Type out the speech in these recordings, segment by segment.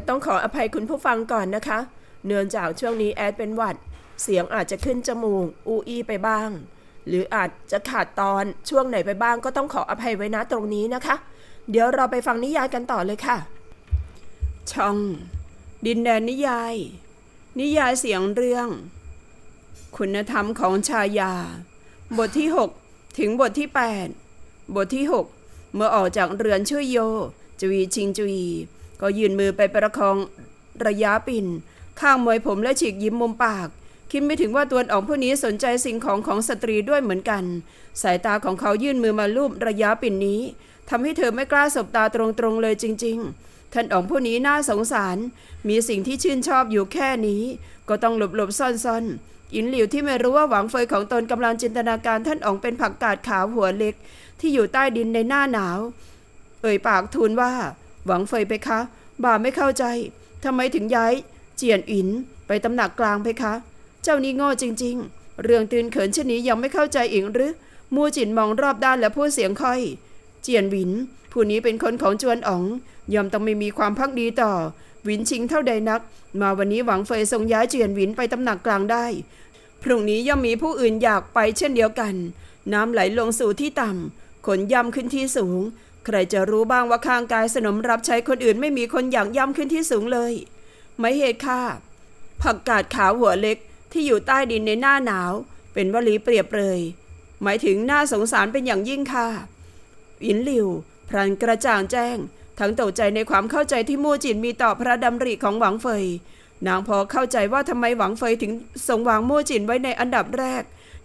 ดต้องขออภัยคุณผู้ฟังก่อนนะคะเนื่องจากช่วงนี้แอดเป็นหวัดเสียงอาจจะขึ้นจมูกอูอี้ไปบ้างหรืออาจจะขาดตอนช่วงไหนไปบ้างก็ต้องขออภัยไว้นะตรงนี้นะคะเดี๋ยวเราไปฟังนิยายกันต่อเลยค่ะช่องดินแดนนิยายเสียงเรื่องคุณธรรมของชายาบทที่6ถึงบทที่8บทที่6เมื่อออกจากเรือนช่วยโยจวีชิงจวีก็ยื่นมือไปประคองระยะปิ่นข้างมวยผมและฉีกยิ้มมุมปากคิดไม่ถึงว่าตัวอ๋องผู้นี้สนใจสิ่งของของสตรีด้วยเหมือนกันสายตาของเขายื่นมือมาลูบระยะปิ่นนี้ทำให้เธอไม่กล้าสบตาตรงๆเลยจริงๆท่านอ๋องผู้นี้น่าสงสารมีสิ่งที่ชื่นชอบอยู่แค่นี้ก็ต้องหลบๆซ่อนๆอินหลิวที่ไม่รู้ว่าหวังเฟยของตนกำลังจินตนาการท่านอ๋องเป็นผักกาดขาวหัวเล็กที่อยู่ใต้ดินในหน้าหนาวเอ่ยปากทูลว่าหวังเฟยเพคะบ่าไม่เข้าใจทำไมถึงย้ายเจียนอินไปตำหนักกลางเพคะเจ้านี่โง่จริงๆเรื่องตื่นเขินเช่นนี้ยังไม่เข้าใจอีกหรือมูจินมองรอบด้านและพูดเสียงค่อยเจียนหวินผู้นี้เป็นคนของจวนอ๋องยอมต้องไม่มีความภักดีต่อหวินชิงเท่าใดนักมาวันนี้หวังเฟยทรงย้ายเจียนหวินไปตำหนักกลางได้พรุ่งนี้ย่อมมีผู้อื่นอยากไปเช่นเดียวกันน้ำไหลลงสู่ที่ต่ำขนย่ำขึ้นที่สูงใครจะรู้บ้างว่าข้างกายสนมรับใช้คนอื่นไม่มีคนอยากย่ำขึ้นที่สูงเลยไม่เหตุค่ะผักกาดขาวหัวเล็กที่อยู่ใต้ดินในหน้าหนาวเป็นวลีเปรียบเลยหมายถึงน่าสงสารเป็นอย่างยิ่งค่ะอินหลิวพลันกระจ่างแจ้งทั้งตกใจในความเข้าใจที่มู่จินมีต่อพระดำริของหวังเฟยนางพอเข้าใจว่าทำไมหวังเฟยถึงทรงวางมู่จินไว้ในอันดับแรก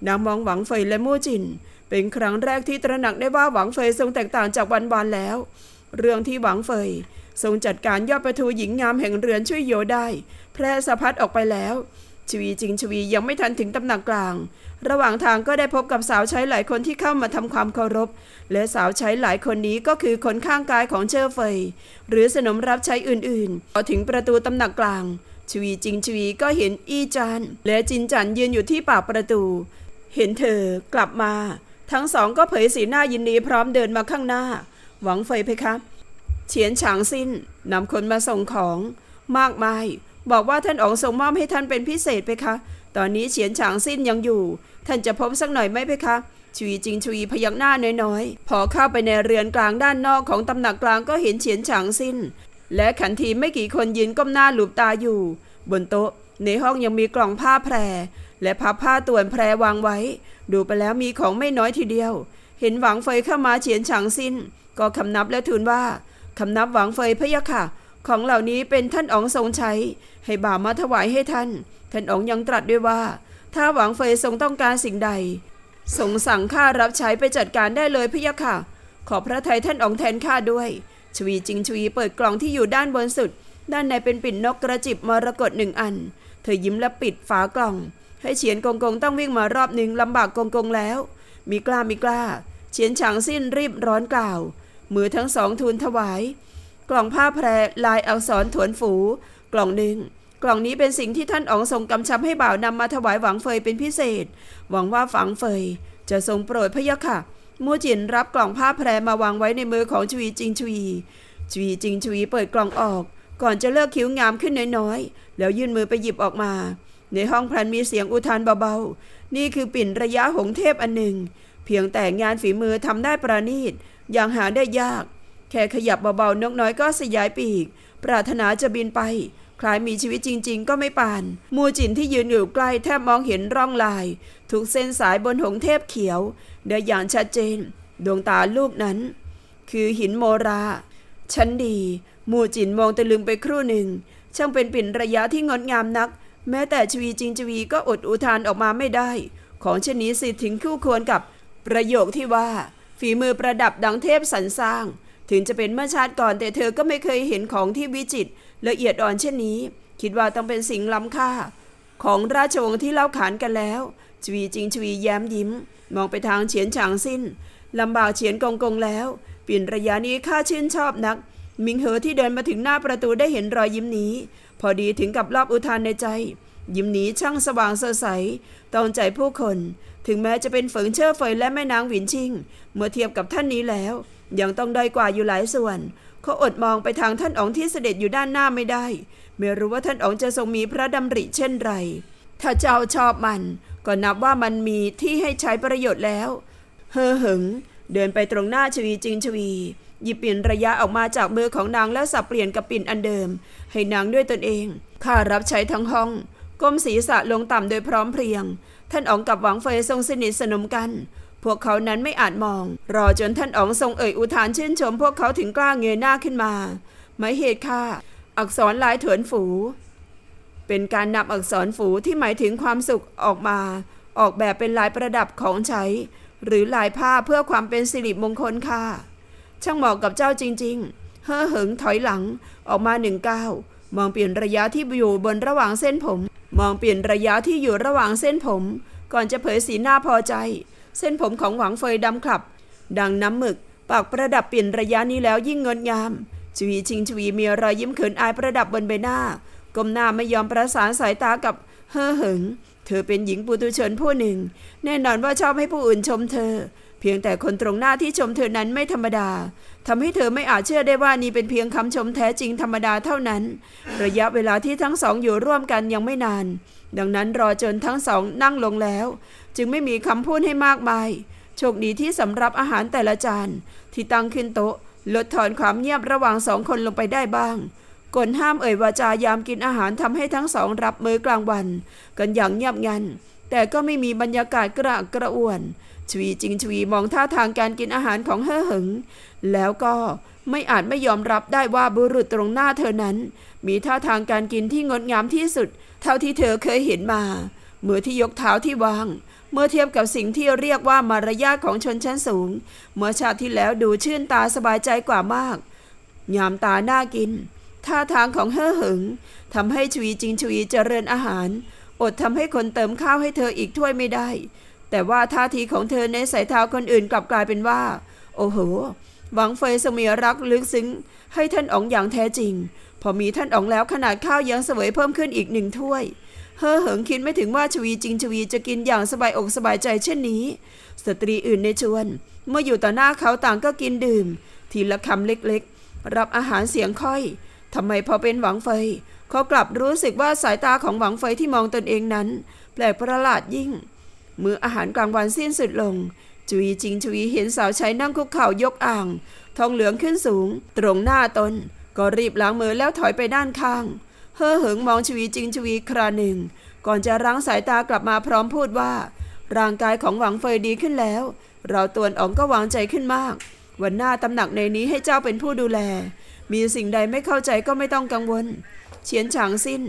นางมองหวังเฟยและมู่จินเป็นครั้งแรกที่ตระหนักได้ว่าหวังเฟยทรงแตกต่างจากวันๆแล้วเรื่องที่หวังเฟยทรงจัดการยอดประตูหญิงงามแห่งเรือนช่วยโยได้แพร่สะพัดออกไปแล้วชวีจิงชวียังไม่ทันถึงตำหนักกลางระหว่างทางก็ได้พบกับสาวใช้หลายคนที่เข้ามาทำความเคารพและสาวใช้หลายคนนี้ก็คือคนข้างกายของเชอเฟยหรือสนมรับใช้อื่นๆพอถึงประตูตำหนักกลางชวีจิงชวีก็เห็นอี้จานและจินจันยืนอยู่ที่ปากประตูเห็นเธอกลับมาทั้งสองก็เผยสีหน้ายินดีพร้อมเดินมาข้างหน้าหวังเฟยเพคะเฉียนฉางสิ้นนำคนมาส่งของมากมายบอกว่าท่านอ๋องทรงมอบให้ท่านเป็นพิเศษไปคะตอนนี้เฉียนฉางสิ้นยังอยู่ท่านจะพบสักหน่อยไหมไปคะชวีจิงชวีพยักหน้าน้อยๆพอเข้าไปในเรือนกลางด้านนอกของตำหนักกลางก็เห็นเฉียนฉางสิ้นและขันทีไม่กี่คนยืนก้มหน้าหลูบตาอยู่บนโต๊ะในห้องยังมีกล่องผ้าแพรและพับผ้าต่วนแพรวางไว้ดูไปแล้วมีของไม่น้อยทีเดียวเห็นหวังเฟยเข้ามาเฉียนฉางสิ้นก็คำนับและทูลว่าคำนับหวังเฟยพะยะค่ะของเหล่านี้เป็นท่านอ๋องทรงใช้ให้บ่ามาถวายให้ท่านท่านอ๋องยังตรัสด้วยว่าถ้าหวังเฟยทรงต้องการสิ่งใดทรงสั่งข้ารับใช้ไปจัดการได้เลยพะยะค่ะขอพระทัยท่านอ๋องแทนข้าด้วยชวีจิงชวีเปิดกล่องที่อยู่ด้านบนสุดด้านในเป็นปิ่นนกกระจิบมรกตหนึ่งอันเธอยิ้มและปิดฝากล่องให้เฉียนกงกงต้องวิ่งมารอบหนึ่งลำบากกงกงแล้วมีกล้าเฉียนฉางสิ้นรีบร้อนกล่าวมือทั้งสองทูลถวายกล่องผ้าแพรลายอักษรถวนฝูกล่องหนึ่งกล่องนี้เป็นสิ่งที่ท่านอ๋องทรงกำชับให้บ่าวนำมาถวายหวังเฟยเป็นพิเศษหวังว่าฝังเฟยจะทรงโปรดพะยะค่ะมู่จินรับกล่องผ้าแพรมาวางไว้ในมือของชวีจิงชวีเปิดกล่องออกก่อนจะเลิกคิ้วงามขึ้นน้อยๆแล้วยื่นมือไปหยิบออกมาในห้องพลันมีเสียงอุทานเบาๆนี่คือปิ่นระยะหงเทพอันหนึ่งเพียงแต่งานฝีมือทำได้ประณีตอย่างหาได้ยากแค่ขยับเบาๆนกน้อยก็สยายปีกปรารถนาจะบินไปคล้ายมีชีวิตจริงๆก็ไม่ปานมูจินที่ยืนอยู่ใกล้แทบมองเห็นร่องลายทุกเส้นสายบนหงเทพเขียวได้อย่างชัดเจนดวงตาลูกนั้นคือหินโมราชั้นดีมูจินมองตะลึงไปครู่หนึ่งช่างเป็นปิ่นระยะที่งดงามนักแม้แต่ชวีจิงชวีก็อดอุทานออกมาไม่ได้ของชนิดสิถึงคู่ควรกับประโยคที่ว่าฝีมือประดับดังเทพสรรสร้างถึงจะเป็นเมื่อชาติก่อนแต่เธอก็ไม่เคยเห็นของที่วิจิตรละเอียดอ่อนเช่นนี้คิดว่าต้องเป็นสิ่งล้ำค่าของราชวงศ์ที่เล่าขานกันแล้วชวีจิงชวีแย้มยิ้มมองไปทางเฉียนฉางสิ้นลำบากเฉียนกงกงแล้วปิ่นระยะนี้ข้าชื่นชอบนักมิงเหอที่เดินมาถึงหน้าประตูได้เห็นรอยยิ้มนี้พอดีถึงกับรอบอุทานในใจยิ้มนี้ช่างสว่างสดใสตองใจผู้คนถึงแม้จะเป็นเฟิงเช่อเฟยและแม่นางหวินชิงเมื่อเทียบกับท่านนี้แล้วยังต้องด้อยกว่าอยู่หลายส่วน เขาอดมองไปทางท่านอ๋องที่เสด็จอยู่ด้านหน้าไม่ได้ไม่รู้ว่าท่านอ๋องจะทรงมีพระดำริเช่นไรถ้าเจ้าชอบมันก็นับว่ามันมีที่ให้ใช้ประโยชน์แล้วเฮ่อเหิงเดินไปตรงหน้าชวีจิงชวีหยิบปิ่นระยะออกมาจากมือของนางแล้วสับเปลี่ยนกับปิ่นอันเดิมให้นางด้วยตนเองข้ารับใช้ทั้งห้องก้มศีรษะลงต่ำโดยพร้อมเพรียงท่านอ๋องกับหวังเฟยทรงสนิทสนมกันพวกเขานั้นไม่อาจมองรอจนท่านอ๋องทรงเอ่ยอุทานชื่นชมพวกเขาถึงกล้าเงยหน้าขึ้นมาหมายเหตุค่ะอักษรลายเถินฝูเป็นการนำอักษรฝูที่หมายถึงความสุขออกมาออกแบบเป็นลายประดับของใช้หรือลายผ้าเพื่อความเป็นสิริมงคลค่ะช่างเหมาะกับเจ้าจริงๆเฮ่อเหิงถอยหลังออกมาหนึ่งก้าวมองเปลี่ยนระยะที่อยู่บนระหว่างเส้นผมมองเปลี่ยนระยะที่อยู่ระหว่างเส้นผมก่อนจะเผยสีหน้าพอใจเส้นผมของหวังเฟยดำขลับดังน้ำหมึกปากประดับเปลี่ยนระยะนี้แล้วยิ่งงดงามชวีชิงชวีมีรอยยิ้มเขินอายประดับบนใบหน้าก้มหน้าไม่ยอมประสานสายตากับเฮ่อเหิงเธอเป็นหญิงปุถุชนผู้หนึ่งแน่นอนว่าชอบให้ผู้อื่นชมเธอเพียงแต่คนตรงหน้าที่ชมเธอนั้นไม่ธรรมดาทำให้เธอไม่อาจเชื่อได้ว่านี่เป็นเพียงคำชมแท้จริงธรรมดาเท่านั้นระยะเวลาที่ทั้งสองอยู่ร่วมกันยังไม่นานดังนั้นรอจนทั้งสองนั่งลงแล้วจึงไม่มีคำพูดให้มากมายโชคดีที่สำหรับอาหารแต่ละจานที่ตั้งขึ้นโต๊ะลดทอนความเงียบระหว่างสองคนลงไปได้บ้างกฎห้ามเอ่ยวาจายามกินอาหารทำให้ทั้งสองรับมื้อกลางวันกันอย่างเงียบงันแต่ก็ไม่มีบรรยากาศกระอักกระอ่วนชวีจิงชวีมองท่าทางการกินอาหารของเฮ่อเหิงแล้วก็ไม่อาจไม่ยอมรับได้ว่าบุรุษตรงหน้าเธอนั้นมีท่าทางการกินที่งดงามที่สุดเท่าที่เธอเคยเห็นมาเมื่อที่ยกเท้าที่วางเมื่อเทียบกับสิ่งที่เรียกว่ามารยาทของชนชั้นสูงเมื่อชาติที่แล้วดูชื่นตาสบายใจกว่ามากยามตาหน้ากินท่าทางของเฮ่อเหิงทำให้ชวีจิงชวีเจริญอาหารอดทำให้คนเติมข้าวให้เธออีกถ้วยไม่ได้แต่ว่าท่าทีของเธอในสายตาคนอื่นกลับกลายเป็นว่าโอ้โหหวังเฟยสมีรักลึกซึ้งให้ท่านอ๋องอย่างแท้จริงพอมีท่านอ๋องแล้วขนาดข้าวยังเสวยเพิ่มขึ้นอีกหนึ่งถ้วยเฮ่อเหิงคิดไม่ถึงว่าชวีจิงชวีจะกินอย่างสบายอกสบายใจเช่นนี้สตรีอื่นในชวนเมื่ออยู่ต่อหน้าเขาต่างก็กินดื่มทีละคำเล็กๆรับอาหารเสียงค่อยทำไมพอเป็นหวังเฟยเขากลับรู้สึกว่าสายตาของหวังเฟยที่มองตนเองนั้นแปลกประหลาดยิ่งเมื่ออาหารกลางวันสิ้นสุดลงชวีจิงชวีเห็นสาวใช้นั่งคุกเข่ายกอ่างทองเหลืองขึ้นสูงตรงหน้าตนก็รีบล้างมือแล้วถอยไปด้านข้างเฮ่อเหิงมองชวีจิงชวีคราหนึ่งก่อนจะรั้งสายตากลับมาพร้อมพูดว่าร่างกายของหวังเฟยดีขึ้นแล้วเราตัวอ๋องก็วางใจขึ้นมากวันหน้าตำหนักในนี้ให้เจ้าเป็นผู้ดูแลมีสิ่งใดไม่เข้าใจก็ไม่ต้องกังวลเฉียนฉางสิ้น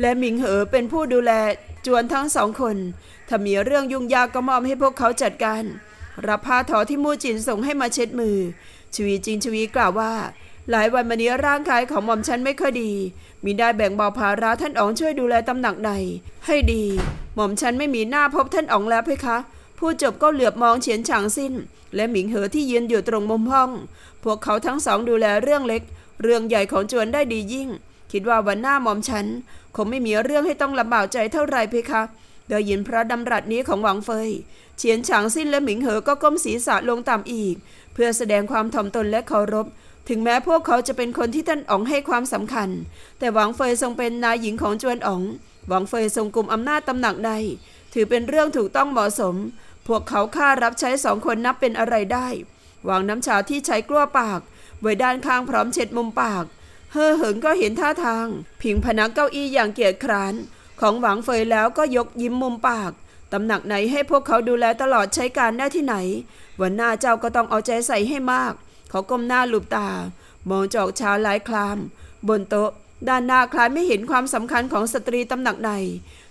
และหมิงเหอเป็นผู้ดูแลจวนทั้งสองคนถ้ามีเรื่องยุ่งยากก็มอบให้พวกเขาจัดการรับผ้าทอที่มู่จินส่งให้มาเช็ดมือชวีจิงชวีกล่าวว่าหลายวันมานี้ร่างกายของหม่อมฉันไม่ค่อยดีมิได้แบ่งเบาภาระท่านอ๋องช่วยดูแลตำหนักในให้ดีหม่อมฉันไม่มีหน้าพบท่านอ๋องแล้วเพคะผู้จบก็เหลือบมองเฉียนฉางสิ้นและหมิงเหอที่ยืนอยู่ตรงมุมห้องพวกเขาทั้งสองดูแลเรื่องเล็กเรื่องใหญ่ของจวนได้ดียิ่งคิดว่าวันหน้าหม่อมฉันคงไม่มีเรื่องให้ต้องลำบากใจเท่าไรเพคะได้ยินพระดำรัสนี้ของหวังเฟยเฉียนฉางสิ้นและหมิงเหอก็ก้มศีรษะลงต่ำอีกเพื่อแสดงความถ่อมตนและเคารพถึงแม้พวกเขาจะเป็นคนที่ท่านอ๋องให้ความสำคัญแต่หวังเฟยทรงเป็นนายหญิงของจวนอ๋องหวังเฟยทรงกุมอำนาจตำหนักในถือเป็นเรื่องถูกต้องเหมาะสมพวกเขาข้ารับใช้สองคนนับเป็นอะไรได้วางน้ำชาที่ใช้กลั้วปากไว้ด้านข้างพร้อมเช็ดมุมปากเฮ่อเหิงก็เห็นท่าทางพิงพนักเก้าอี้อย่างเกียจคร้านของหวังเฟยแล้วก็ยกยิ้มมุมปากตำหนักไหนให้พวกเขาดูแลตลอดใช้การได้ที่ไหนวันหน้าเจ้าก็ต้องเอาใจใส่ให้มากเขาก้มหน้าหลบตามองจอกชาหลายคลามบนโต๊ะด้านหน้าคล้ายไม่เห็นความสำคัญของสตรีตำหนักไหน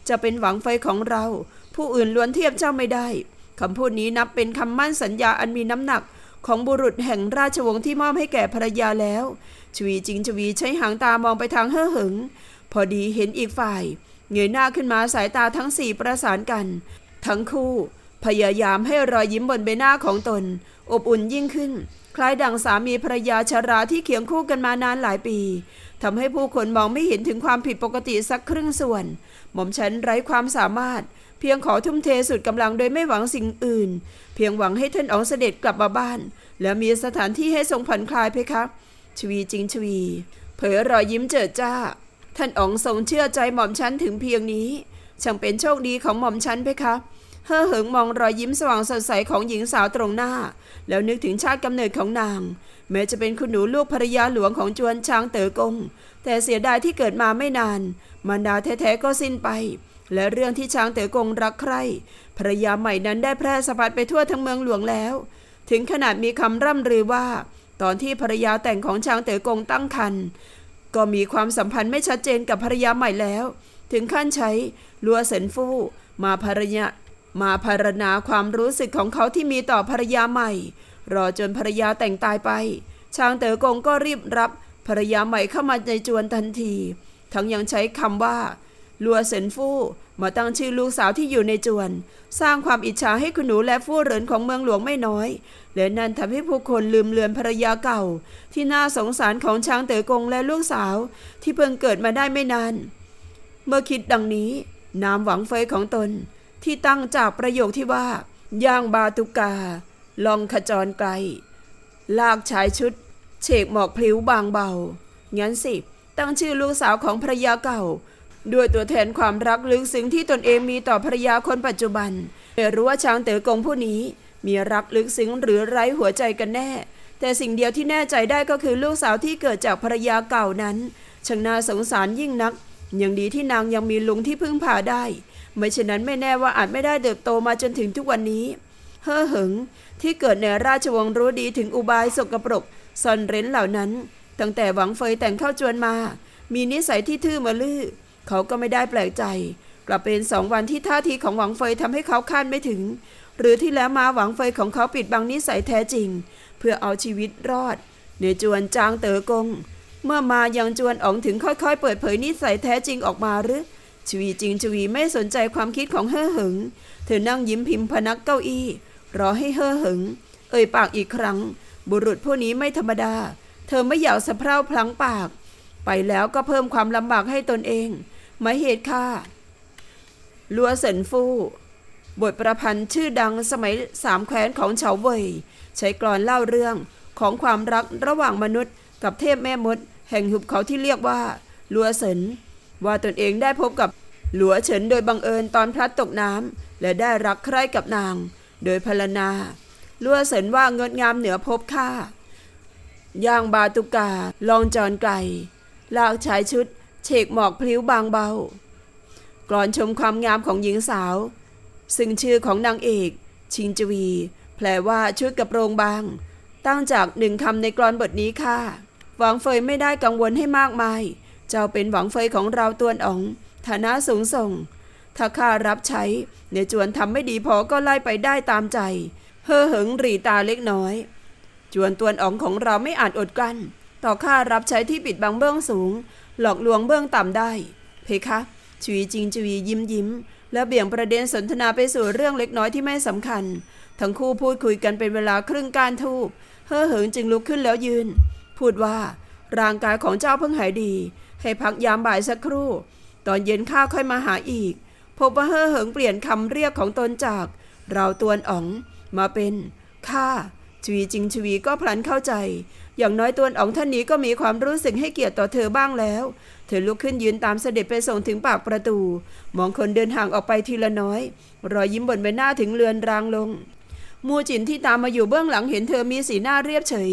จะเป็นหวังเฟยของเราผู้อื่นล้วนเทียบเจ้าไม่ได้คำพูดนี้นับเป็นคำมั่นสัญญาอันมีน้ำหนักของบุรุษแห่งราชวงศ์ที่มอบให้แก่ภรรยาแล้วชวีจิงชวีใช้หางตามองไปทางเฮ่อเหิงพอดีเห็นอีกฝ่ายเงยหน้าขึ้นมาสายตาทั้งสี่ประสานกันทั้งคู่พยายามให้รอยยิ้มบนใบหน้าของตนอบอุ่นยิ่งขึ้นคล้ายดั่งสามีภรรยาชราที่เคียงคู่กันมานานหลายปีทำให้ผู้คนมองไม่เห็นถึงความผิดปกติสักครึ่งส่วนหม่อมฉันไร้ความสามารถเพียงขอทุ่มเทสุดกำลังโดยไม่หวังสิ่งอื่นเพียงหวังให้ท่านอ๋องเสด็จกลับมาบ้านและมีสถานที่ให้ทรงผ่อนคลายเพคะ ชวีจิงชวีเผยรอยยิ้มเจิดจ้าท่านอ๋องทรงเชื่อใจหม่อมฉันถึงเพียงนี้ช่างเป็นโชคดีของหม่อมฉันเพคะเฮ่อเหิงมองรอยยิ้มสว่างสดใสของหญิงสาวตรงหน้าแล้วนึกถึงชาติกำเนิดของนางแม้จะเป็นคุณหนูลูกภรรยาหลวงของจวนช้างเต๋อกงแต่เสียดายที่เกิดมาไม่นานมารดาแท้ๆก็สิ้นไปและเรื่องที่ช้างเต๋อกงรักใคร่ภรรยาใหม่นั้นได้แพร่สะพัดไปทั่วทั้งเมืองหลวงแล้วถึงขนาดมีคำร่ำลือว่าตอนที่ภรรยาแต่งของช้างเต๋อกงตั้งครรภ์ก็มีความสัมพันธ์ไม่ชัดเจนกับภรรยาใหม่แล้วถึงขั้นใช้ลัวเซินฟู่มาพรรณนาความรู้สึกของเขาที่มีต่อภรรยาใหม่รอจนภรรยาแต่งตายไปช้างเต๋อกงก็รีบรับภรรยาใหม่เข้ามาในจวนทันทีทั้งยังใช้คำว่าลัวเซินฟู่มาตั้งชื่อลูกสาวที่อยู่ในจวนสร้างความอิจฉาให้คุณหนูและฟู่เหรินของเมืองหลวงไม่น้อยและนั่นทำให้ผู้คนลืมเลือนภรรยาเก่าที่น่าสงสารของช้างเต๋อกงและลูกสาวที่เพิ่งเกิดมาได้ไม่นานเมื่อคิดดังนี้นามหวังเฟยของตนที่ตั้งจากประโยคที่ว่าย่างบาตุกาลองขจรไกลลากชายชุดเฉกหมอกพลิ้วบางเบางั้นสิตั้งชื่อลูกสาวของภรรยาเก่าด้วยตัวแทนความรักลึกซึ้งที่ตนเองมีต่อภรรยาคนปัจจุบันไม่รู้ว่าช้างเต๋อกงผู้นี้มีรักลึกซึ้งหรือไร้หัวใจกันแน่แต่สิ่งเดียวที่แน่ใจได้ก็คือลูกสาวที่เกิดจากภรรยาเก่านั้นช่างน่าสงสารยิ่งนักยังดีที่นางยังมีลุงที่พึ่งพาได้ไม่เช่นนั้นไม่แน่ว่าอาจไม่ได้เติบโตมาจนถึงทุกวันนี้เฮ่อเหิงที่เกิดในราชวงศ์รู้ดีถึงอุบายสกปรกซ่อนเร้นเหล่านั้นตั้งแต่หวังเฟยแต่งเข้าจวนมามีนิสัยที่ทื่อมะลือเขาก็ไม่ได้แปลกใจกลับเป็นสองวันที่ท่าทีของหวังเฟยทำให้เขาคาดไม่ถึงหรือที่แล้วมาหวังเฟยของเขาปิดบังนิสัยแท้จริงเพื่อเอาชีวิตรอดในจวนจางเต๋อกงเมื่อมายังจวนอ๋องถึงค่อยๆเปิดเผยนิสัยแท้จริงออกมาหรือชวีจิงชวีไม่สนใจความคิดของเฮ่อเหิงเธอนั่งยิ้มพิมพ์พนักเก้าอี้รอให้เฮ่อเหิงเอ่ยปากอีกครั้งบุรุษผู้นี้ไม่ธรรมดาเธอไม่อยากสะเพร่าพลั้งปากไปแล้วก็เพิ่มความลำบากให้ตนเองไม่เหตุค่ะลัวเซินฟู่บทประพันธ์ชื่อดังสมัยสามแคว้นของเฉาเว่ยใช้กลอนเล่าเรื่องของความรักระหว่างมนุษย์กับเทพแม่มดแห่งหุบเขาที่เรียกว่าลัวเซินว่าตนเองได้พบกับหลัวเฉินโดยบังเอิญตอนพลัดตกน้ำและได้รักใคร่กับนางโดยพรรณนาลัวเฉินว่างดงามเหนือพบค่าย่างบาตุกาลองจรไกลลากชายชุดเฉกหมอกพลิ้วบางเบากลอนชมความงามของหญิงสาวซึ่งชื่อของนางเอกชิงจวีแปลว่าชุดกระโปรงบางตั้งจากหนึ่งคำในกลอนบทนี้ค่ะหวังเฟยไม่ได้กังวลให้มากมายเจ้าเป็นหวังเฟยของเราตวนอ๋องฐานะสูงส่งถ้าข้ารับใช้ในจวนทำไม่ดีพอก็ไล่ไปได้ตามใจเฮ่อเหิงหรีตาเล็กน้อยจวนตวนอ๋องของเราไม่อาจอดกลั้นต่อข้ารับใช้ที่ปิดบังเบื้องสูงหลอกลวงเบื้องต่ำได้เพคะชวีจิงชวียิ้มและเบี่ยงประเด็นสนทนาไปสู่เรื่องเล็กน้อยที่ไม่สำคัญทั้งคู่พูดคุยกันเป็นเวลาครึ่งก้านทูบเฮ่อเหิงจึงลุกขึ้นแล้วยืนพูดว่าร่างกายของเจ้าเพิ่งหายดีให้พักยามบ่ายสักครู่ตอนเย็นข้าค่อยมาหาอีกพบว่าเฮ่อเหิงเปลี่ยนคำเรียกของตนจากเราตวนอ๋องมาเป็นข้าชวีจิงชวีก็พลันเข้าใจอย่างน้อยตวนอ๋องท่านนี้ก็มีความรู้สึกให้เกียรติต่อเธอบ้างแล้วเธอลุกขึ้นยืนตามเสด็จไปส่งถึงปากประตูมองคนเดินห่างออกไปทีละน้อยรอยยิ้มบนใบหน้าถึงเลือนรางลงมูจินที่ตามมาอยู่เบื้องหลังเห็นเธอมีสีหน้าเรียบเฉย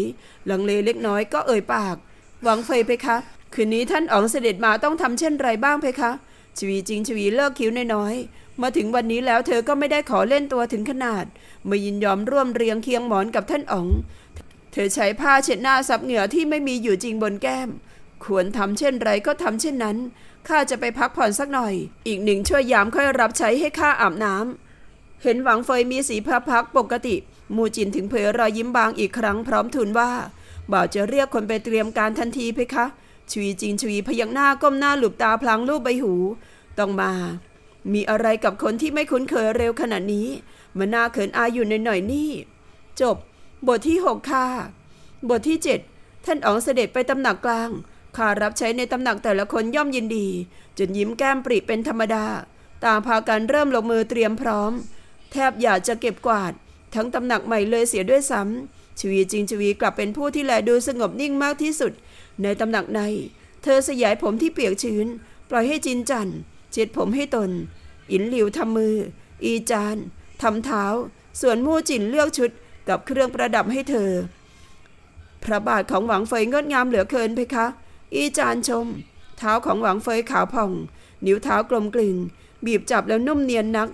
ลังเลเล็กน้อยก็เอ่ยปากหวังเฟยเพคะคืนนี้ท่านอ๋องเสด็จมาต้องทำเช่นไรบ้างเพคะชวีจิงชวีเลิกคิ้วน้อยๆมาถึงวันนี้แล้วเธอก็ไม่ได้ขอเล่นตัวถึงขนาดไม่ยินยอมร่วมเรียงเคียงหมอนกับท่านอ๋องเธอใช้ผ้าเช็ดหน้าซับเหงื่อที่ไม่มีอยู่จริงบนแก้มควรทำเช่นไรก็ทำเช่นนั้นข้าจะไปพักผ่อนสักหน่อยอีกหนึ่งชั่วยามค่อยรับใช้ให้ข้าอาบน้ำเห็นหวังเฟยมีสีพักปกติมูจินถึงเผยรอยยิ้มบางอีกครั้งพร้อมทูลว่าบ่าวจะเรียกคนไปเตรียมการทันทีเพคะชวีจิงชวีพยักหน้าก้มหน้าหลุบตาพลางลูบใบหูต้องมามีอะไรกับคนที่ไม่คุ้นเคยเร็วขนาดนี้มันน่าเขินอายอยู่ในหน่อยนี่จบบทที่6ค่ะบทที่7ท่านอ๋องเสด็จไปตำหนักกลางข้ารับใช้ในตำหนักแต่ละคนย่อมยินดีจนยิ้มแก้มปริเป็นธรรมดาต่างพากันเริ่มลงมือเตรียมพร้อมแทบอยากจะเก็บกวาดทั้งตำหนักใหม่เลยเสียด้วยซ้ำ ชวีจึงชวีกลับเป็นผู้ที่แลดูสงบนิ่งมากที่สุดในตำหนักในเธอสยายผมที่เปียกชื้นปล่อยให้จินจันเช็ดผมให้ตนอินหลิวทำมืออีจานทำเท้าส่วนมู่จินเลือกชุดกับเครื่องประดับให้เธอพระบาทของหวังเฟยงดงามเหลือเกินเพคะอีจานชมเท้าของหวังเฟยขาวผ่องนิ้วเท้ากลมกลึงบีบจับแล้วนุ่มเนียนนัก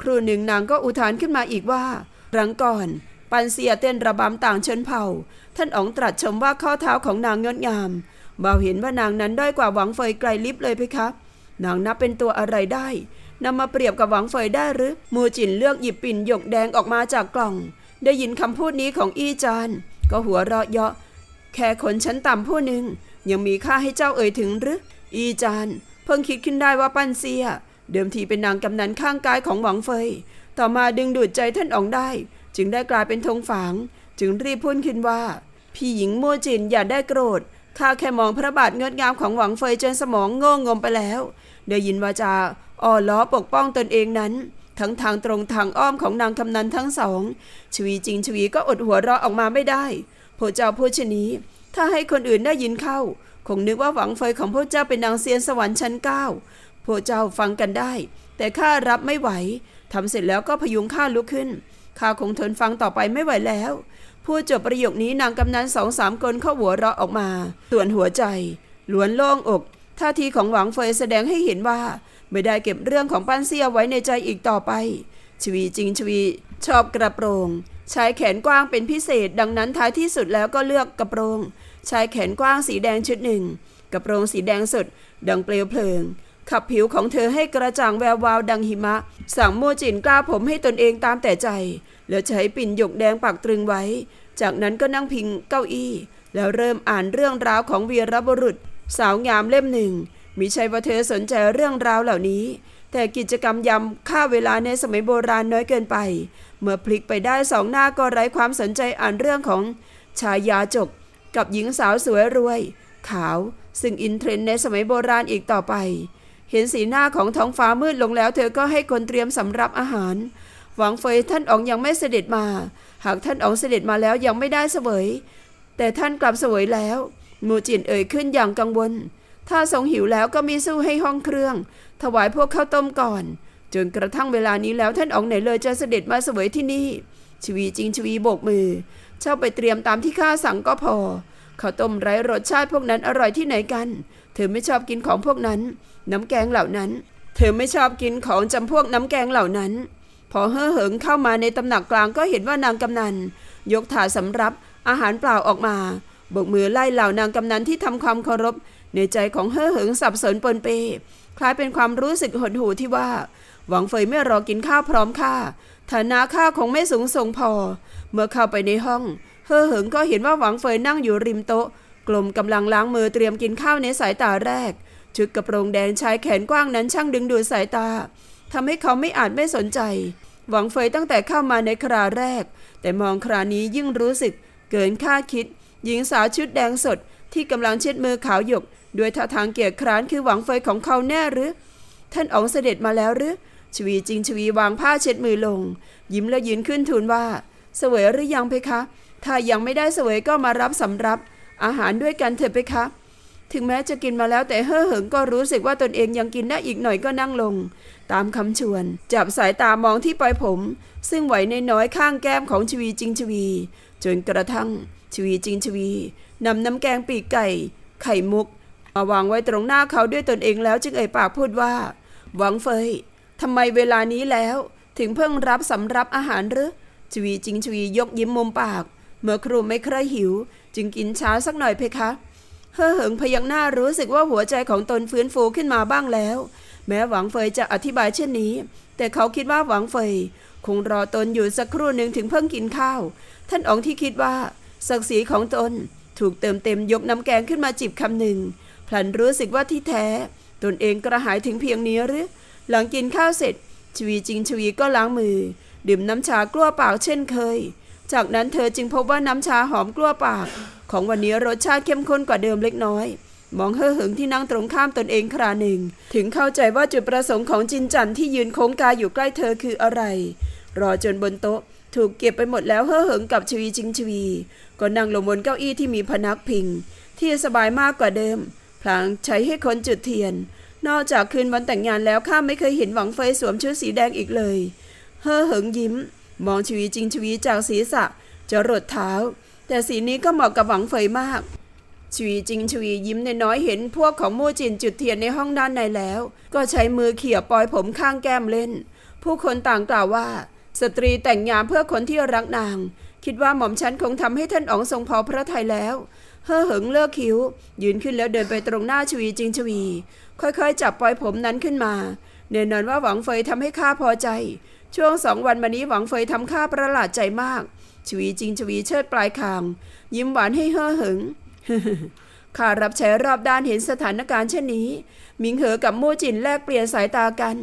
ครู่หนึ่งนางก็อุทานขึ้นมาอีกว่าครั้งก่อนปันเสียเต้นระบำต่างชนเผ่าท่านอ๋องตรัสชมว่าข้อเท้าของนางงดงามเบาเห็นว่านางนั้นด้อยกว่าหวังเฟยไกลลิบเลยเพคะนางนับเป็นตัวอะไรได้นำมาเปรียบกับหวังเฟยได้หรือมูจินเลือกหยิบปิ่นหยกแดงออกมาจากกล่องได้ยินคำพูดนี้ของอี้จานก็หัวเราะเยาะแค่คนชั้นต่ำผู้หนึ่งยังมีค่าให้เจ้าเอ่ยถึงหรืออี้จานเพิ่งคิดขึ้นได้ว่าปั้นเสียเดิมทีเป็นนางกำนันข้างกายของหวังเฟยต่อมาดึงดูดใจท่านอ๋องได้จึงได้กลายเป็นธงฝางจึงรีบพูดขึ้นว่าพี่หญิงมูจินอย่าได้โกรธข้าแค่มองพระบาทงดงามของหวังเฟยจนสมองโง่งมไปแล้วได้ยินวาจาอ้อล้อปกป้องตนเองนั้นทั้งทางตรงทางอ้อมของนางกำนันทั้งสองชวีจริงชวีก็อดหัวเราะออกมาไม่ได้พระเจ้าผู้ชนีถ้าให้คนอื่นได้ยินเข้าคงนึกว่าหวังเฟยของพระเจ้าเป็นนางเซียนสวรรค์ชั้นเก้าพระเจ้าฟังกันได้แต่ข้ารับไม่ไหวทำเสร็จแล้วก็พยุงข้าลุกขึ้นข้าคงทนฟังต่อไปไม่ไหวแล้วพูดจบประโยคนี้นางกำนันสองสามคนเข้าหัวเราะออกมาส่วนหัวใจล้วนโล่งอกท่าทีของหวังเฟยแสดงให้เห็นว่าไม่ได้เก็บเรื่องของปั้นเสียไว้ในใจอีกต่อไปชวีจริงชวีชอบกระโปรงชายแขนกว้างเป็นพิเศษดังนั้นท้ายที่สุดแล้วก็เลือกกระโปรงชายแขนกว้างสีแดงชุดหนึ่งกระโปรงสีแดงสดดังเปลวเพลิงขับผิวของเธอให้กระจ่างแวววาวดังหิมะสั่งมู่จินกล้าผมให้ตนเองตามแต่ใจแล้วใช้ปิ่นหยกแดงปักตรึงไว้จากนั้นก็นั่งพิงเก้าอี้แล้วเริ่มอ่านเรื่องราวของวีรบุรุษสาวงามเล่มหนึ่งมิใช่ว่าเธอสนใจเรื่องราวเหล่านี้แต่กิจกรรมยำฆ่าเวลาในสมัยโบราณน้อยเกินไปเมื่อพลิกไปได้สองหน้าก็ไร้ความสนใจอ่านเรื่องของชายาจกกับหญิงสาวสวยรวยขาวซึ่งอินเทรนด์ในสมัยโบราณอีกต่อไปเห็นสีหน้าของท้องฟ้ามืดลงแล้วเธอก็ให้คนเตรียมสำรับอาหารหวังเฟยท่านอ๋องยังไม่เสด็จมาหากท่านอ๋องเสด็จมาแล้วยังไม่ได้เสวยแต่ท่านกลับเสวยแล้วมูจินเอ่ยขึ้นอย่างกังวลถ้าทรงหิวแล้วก็มีสู้ให้ห้องเครื่องถวายพวกข้าวต้มก่อนจนกระทั่งเวลานี้แล้วท่านอ๋องไหนเลยจะเสด็จมาเสวยที่นี่ชวีจริงชวีโบกมือเจ้าไปเตรียมตามที่ข้าสั่งก็พอข้าวต้มไร้รสชาติพวกนั้นอร่อยที่ไหนกันเธอไม่ชอบกินของพวกนั้นน้ำแกงเหล่านั้นเธอไม่ชอบกินของจำพวกน้ำแกงเหล่านั้นพอเฮ่อเหิงเข้ามาในตำหนักกลางก็เห็นว่านางกำนันยกถาดสำรับอาหารเปล่าออกมาโบกมือไล่เหล่านางกำนันที่ทำความเคารพในใจของเฮ่อเหิงสับสนปนเปคล้ายเป็นความรู้สึกหดหู่ที่ว่าหวังเฟยไม่รอกินข้าวพร้อมข้าฐานะข้าคงไม่สูงส่งพอเมื่อเข้าไปในห้องเฮ่อเหิงก็เห็นว่าหวังเฟยนั่งอยู่ริมโต๊ะกลมกำลังล้างมือเตรียมกินข้าวในสายตาแรกชุดกระโปรงแดงชายแขนกว้างนั้นช่างดึงดูดสายตาทำให้เขาไม่อาจไม่สนใจหวังเฟยตั้งแต่เข้ามาในคราแรกแต่มองครานี้ยิ่งรู้สึกเกินคาดคิดหญิงสาวชุดแดงสดที่กำลังเช็ดมือขาวหยกด้วยท่าทางเกียจคร้านคือหวังเฟยของเขาแน่หรือท่านอ๋องเสด็จมาแล้วหรือชวีจริงชวีวางผ้าเช็ดมือลงยิ้มและยืนขึ้นทูลว่าเสวยหรือยังเพคะถ้ายังไม่ได้เสวยก็มารับสำรับอาหารด้วยกันเถิดเพคะถึงแม้จะกินมาแล้วแต่เฮ่อเหิงก็รู้สึกว่าตนเองยังกินได้อีกหน่อยก็นั่งลงตามคำชวนจับสายตามองที่ปลายผมซึ่งไหวในน้อยข้างแก้มของชวีจิงชวีจนกระทั่งชวีจิงชวีนำน้ำแกงปีกไก่ไข่มุกมาวางไว้ตรงหน้าเขาด้วยตนเองแล้วจึงเอ่ยปากพูดว่าหวังเฟยทำไมเวลานี้แล้วถึงเพิ่งรับสำรับอาหารหรือชวีจิงชวียกยิ้มมุมปากเมื่อครู่ไม่ใคร่หิวจึงกินช้าสักหน่อยเพคะเฮ่อเหิงพยักหน้ารู้สึกว่าหัวใจของตนฟื้นฟูขึ้นมาบ้างแล้วแม้หวังเฟยจะอธิบายเช่นนี้แต่เขาคิดว่าหวังเฟยคงรอตนอยู่สักครู่หนึ่งถึงเพิ่งกินข้าวท่านอ๋องที่คิดว่าศักดิ์ศรีของตนถูกเติมเต็มยกน้ำแกงขึ้นมาจิบคำหนึ่งพลันรู้สึกว่าที่แท้ตนเองกระหายถึงเพียงนี้หรือหลังกินข้าวเสร็จชวีจริงชวีก็ล้างมือดื่มน้ำชากลั้วปากเช่นเคยจากนั้นเธอจึงพบว่าน้ำชาหอมกลั้วปากของวันนี้รสชาติเข้มข้นกว่าเดิมเล็กน้อยมองเฮ่อเหิงที่นั่งตรงข้ามตนเองคราหนึ่งถึงเข้าใจว่าจุดประสงค์ของจินจันที่ยืนโค้งกายอยู่ใกล้เธอคืออะไรรอจนบนโต๊ะ ถูกเก็บไปหมดแล้วเฮ่อเหิงกับชวีชิงชวีก็นั่งลงบนเก้าอี้ที่มีพนักพิงที่สบายมากกว่าเดิมพลางใช้ให้คนจุดเทียนนอกจากคืนวันแต่งงานแล้วข้าไม่เคยเห็นหวังเฟยสวมชุดสีแดงอีกเลยเฮ่อเหิงยิ้มมองชวีชิงชวีจากศีรษะจรดเท้าแต่สีนี้ก็เหมาะกับหวังเฟยมากชวีจิงชวียิ้มน้อยเห็นพวกของมู่จินจุดเทียนในห้องด้านในแล้วก็ใช้มือเขี่ยปลอยผมข้างแก้มเล่นผู้คนต่างกล่าวว่าสตรีแต่งงานเพื่อคนที่รักนางคิดว่าหม่อมฉันคงทำให้ท่านอ๋องทรงพอพระทัยแล้วเฮ่อเหิงเลิกคิ้วยืนขึ้นแล้วเดินไปตรงหน้าชวีจิงชวีค่อยๆจับปลอยผมนั้นขึ้นมาแน่นอนว่าหวังเฟยทำให้ข้าพอใจช่วงสองวันมานี้หวังเฟยทำข้าประหลาดใจมากชวีจิงชวีเชิดปลายคางยิ้มหวานให้เฮ่อเหิงข้ารับใช้รอบด้านเห็นสถานการณ์เช่นนี้มิงเหอกับมู่จินแลกเปลี่ยนสายตากัน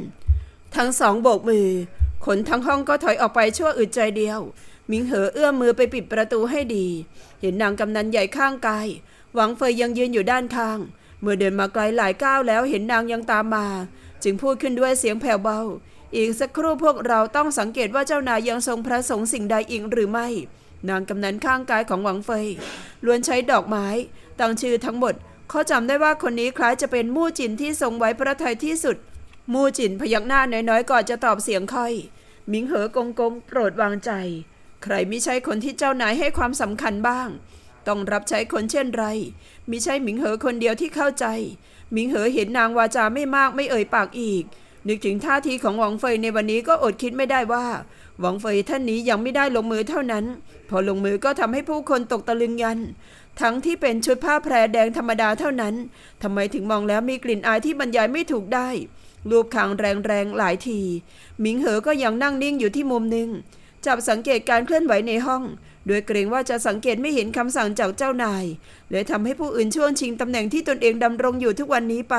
ทั้งสองโบกมือคนทั้งห้องก็ถอยออกไปชั่วอึดใจเดียวมิงเหอเอื้อมมือไปปิดประตูให้ดีเห็นนางกำนันใหญ่ข้างกายหวังเฟยยังยืนอยู่ด้านข้างเมื่อเดินมาไกลหลายก้าวแล้วเห็นนางยังตามมาจึงพูดขึ้นด้วยเสียงแผ่วเบาอีกสักครู่พวกเราต้องสังเกตว่าเจ้านายยังทรงประสงค์สิ่งใดอีกหรือไม่นางกำนันข้างกายของหวังเฟยล้วนใช้ดอกไม้ตั้งชื่อทั้งหมดเขาจำได้ว่าคนนี้คล้ายจะเป็นมู่จินที่ทรงไว้พระทัยที่สุดมู่จินพยักหน้าน้อยๆก่อนจะตอบเสียงค่อยมิงเหอกงกงโปรดวางใจใครมิใช่คนที่เจ้านายให้ความสำคัญบ้างต้องรับใช้คนเช่นไรมิใช่มิงเหอคนเดียวที่เข้าใจมิงเหอเห็นนางวาจาไม่มากไม่เอ่ยปากอีกนึกถึงท่าทีของหวังเฟยในวันนี้ก็อดคิดไม่ได้ว่าหวังเฟยท่านนี้ยังไม่ได้ลงมือเท่านั้นพอลงมือก็ทำให้ผู้คนตกตะลึงยันทั้งที่เป็นชุดผ้าแพรแดงธรรมดาเท่านั้นทำไมถึงมองแล้วมีกลิ่นอายที่บรรยายไม่ถูกได้ลูบคางแรงๆหลายทีมิงเหอก็ยังนั่งนิ่งอยู่ที่มุมหนึ่งจับสังเกตการเคลื่อนไหวในห้องโดยเกรงว่าจะสังเกตไม่เห็นคำสั่งจากเจ้านายและทำให้ผู้อื่นช่วงชิงตำแหน่งที่ตนเองดำรงอยู่ทุกวันนี้ไป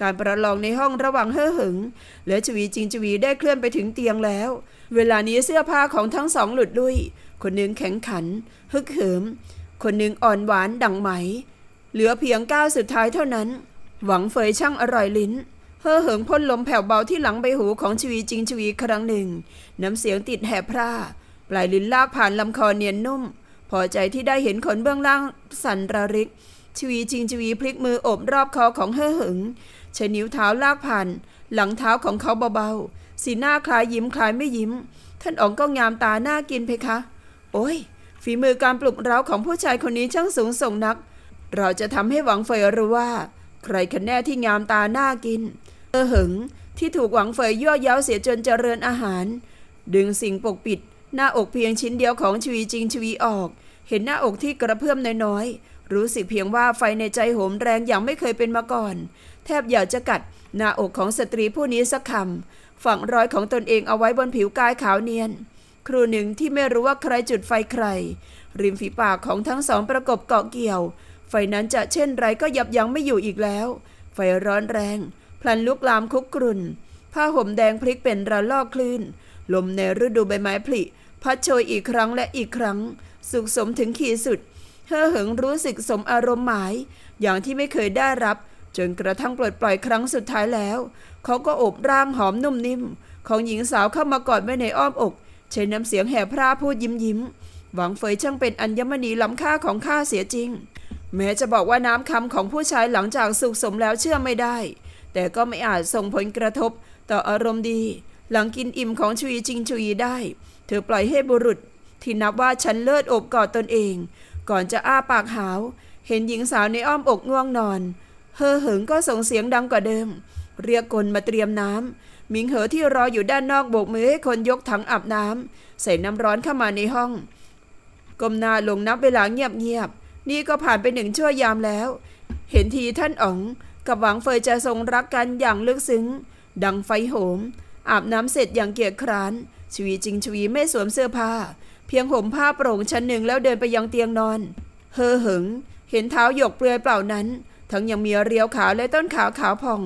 การประลองในห้องระหว่างเฮ่อเหิงและชวีจิงชวีได้เคลื่อนไปถึงเตียงแล้วเวลานี้เสื้อผ้าของทั้งสองหลุดลุ่ยคนหนึ่งแข็งขันฮึกเหิมคนหนึ่งอ่อนหวานดั่งไหมเหลือเพียงก้าวสุดท้ายเท่านั้นหวังเฟยช่างอร่อยลิ้นเฮ่อเหิงพ่นลมแผ่วเบาที่หลังใบหูของชวีจิงชวีครั้งหนึ่งน้ำเสียงติดแหบพร่าปลายลิ้นลากผ่านลำคอเนียนนุ่มพอใจที่ได้เห็นขนเบื้องล่างสั่นระริกชวีจิงชวีพลิกมือโอบรอบคอของเฮ่อเหิงใช้นิ้วเท้าลากผ่านหลังเท้าของเขาเบาๆสีหน้าคล้ายยิ้มคล้ายไม่ยิ้มท่านอ๋องก็งามตาหน้ากินเพคะโอ้ยฝีมือการปลุกเร้าของผู้ชายคนนี้ช่างสูงส่งนักเราจะทำให้หวังเฟยรู้ว่าใครกันแน่ที่งามตาหน้ากินเหิงที่ถูกหวังเฟยยั่วเย้าเสียจนเจริญอาหารดึงสิ่งปกปิดหน้าอกเพียงชิ้นเดียวของชวีจิงชวีออกเห็นหน้าอกที่กระเพื่อมน้อยๆรู้สึกเพียงว่าไฟในใจโหมแรงอย่างไม่เคยเป็นมาก่อนแทบอยากจะกัดหน้าอกของสตรีผู้นี้สักคำฝังรอยของตนเองเอาไว้บนผิวกายขาวเนียนครู่หนึ่งที่ไม่รู้ว่าใครจุดไฟใครริมฝีปากของทั้งสองประกบเกาะเกี่ยวไฟนั้นจะเช่นไรก็ยับยั้งไม่อยู่อีกแล้วไฟร้อนแรงพลันลุกลามคุกกรุ่นผ้าห่มแดงพลิกเป็นระลอกคลื่นลมในฤดูใบไม้ผลิพัดโชยอีกครั้งและอีกครั้งสุขสมถึงขีดสุดเฮ่อเหิงรู้สึกสมอารมณ์หมายอย่างที่ไม่เคยได้รับจนกระทั่งปลดปล่อยครั้งสุดท้ายแล้วเขาก็อบร่างหอมนุ่มนิ่มของหญิงสาวเข้ามากอดไว้ในอ้อมอกใช้น้ำเสียงแห่พร่าพูดยิ้มหวังเฟยช่างเป็นอัญมณีล้ำค่าของข้าเสียจริงแม้จะบอกว่าน้ำคำของผู้ชายหลังจากสุขสมแล้วเชื่อไม่ได้แต่ก็ไม่อาจส่งผลกระทบต่ออารมณ์ดีหลังกินอิ่มของชวีจิงชวีได้เธอปล่อยให้บุรุษที่นับว่าชั้นเลิศอบกอดตนเองก่อนจะอ้าปากหาวเห็นหญิงสาวในอ้อมอกง่วงนอนเฮ่อเหิงก็ส่งเสียงดังกว่าเดิมเรียกคนมาเตรียมน้ำมิงเหอที่รออยู่ด้านนอกโบกมือให้คนยกถังอาบน้ำใส่น้ำร้อนเข้ามาในห้องก้มหน้าลงนับเวลาเงียบๆนี่ก็ผ่านไปหนึ่งชั่วยามแล้วเห็นทีท่านอ๋องกับหวังเฟยจะทรงรักกันอย่างลึกซึ้งดังไฟโหมอาบน้ำเสร็จอย่างเกียจคร้านชวีจิงชวีไม่สวมเสื้อผ้าเพียงห่มผ้าโปร่งชั้นหนึ่งแล้วเดินไปยังเตียงนอนเฮ่อเหิงเห็นเท้าหยกเปลือยเปล่านั้นทั้งยังมีเรียวขาวและต้นขาขาวผ่อง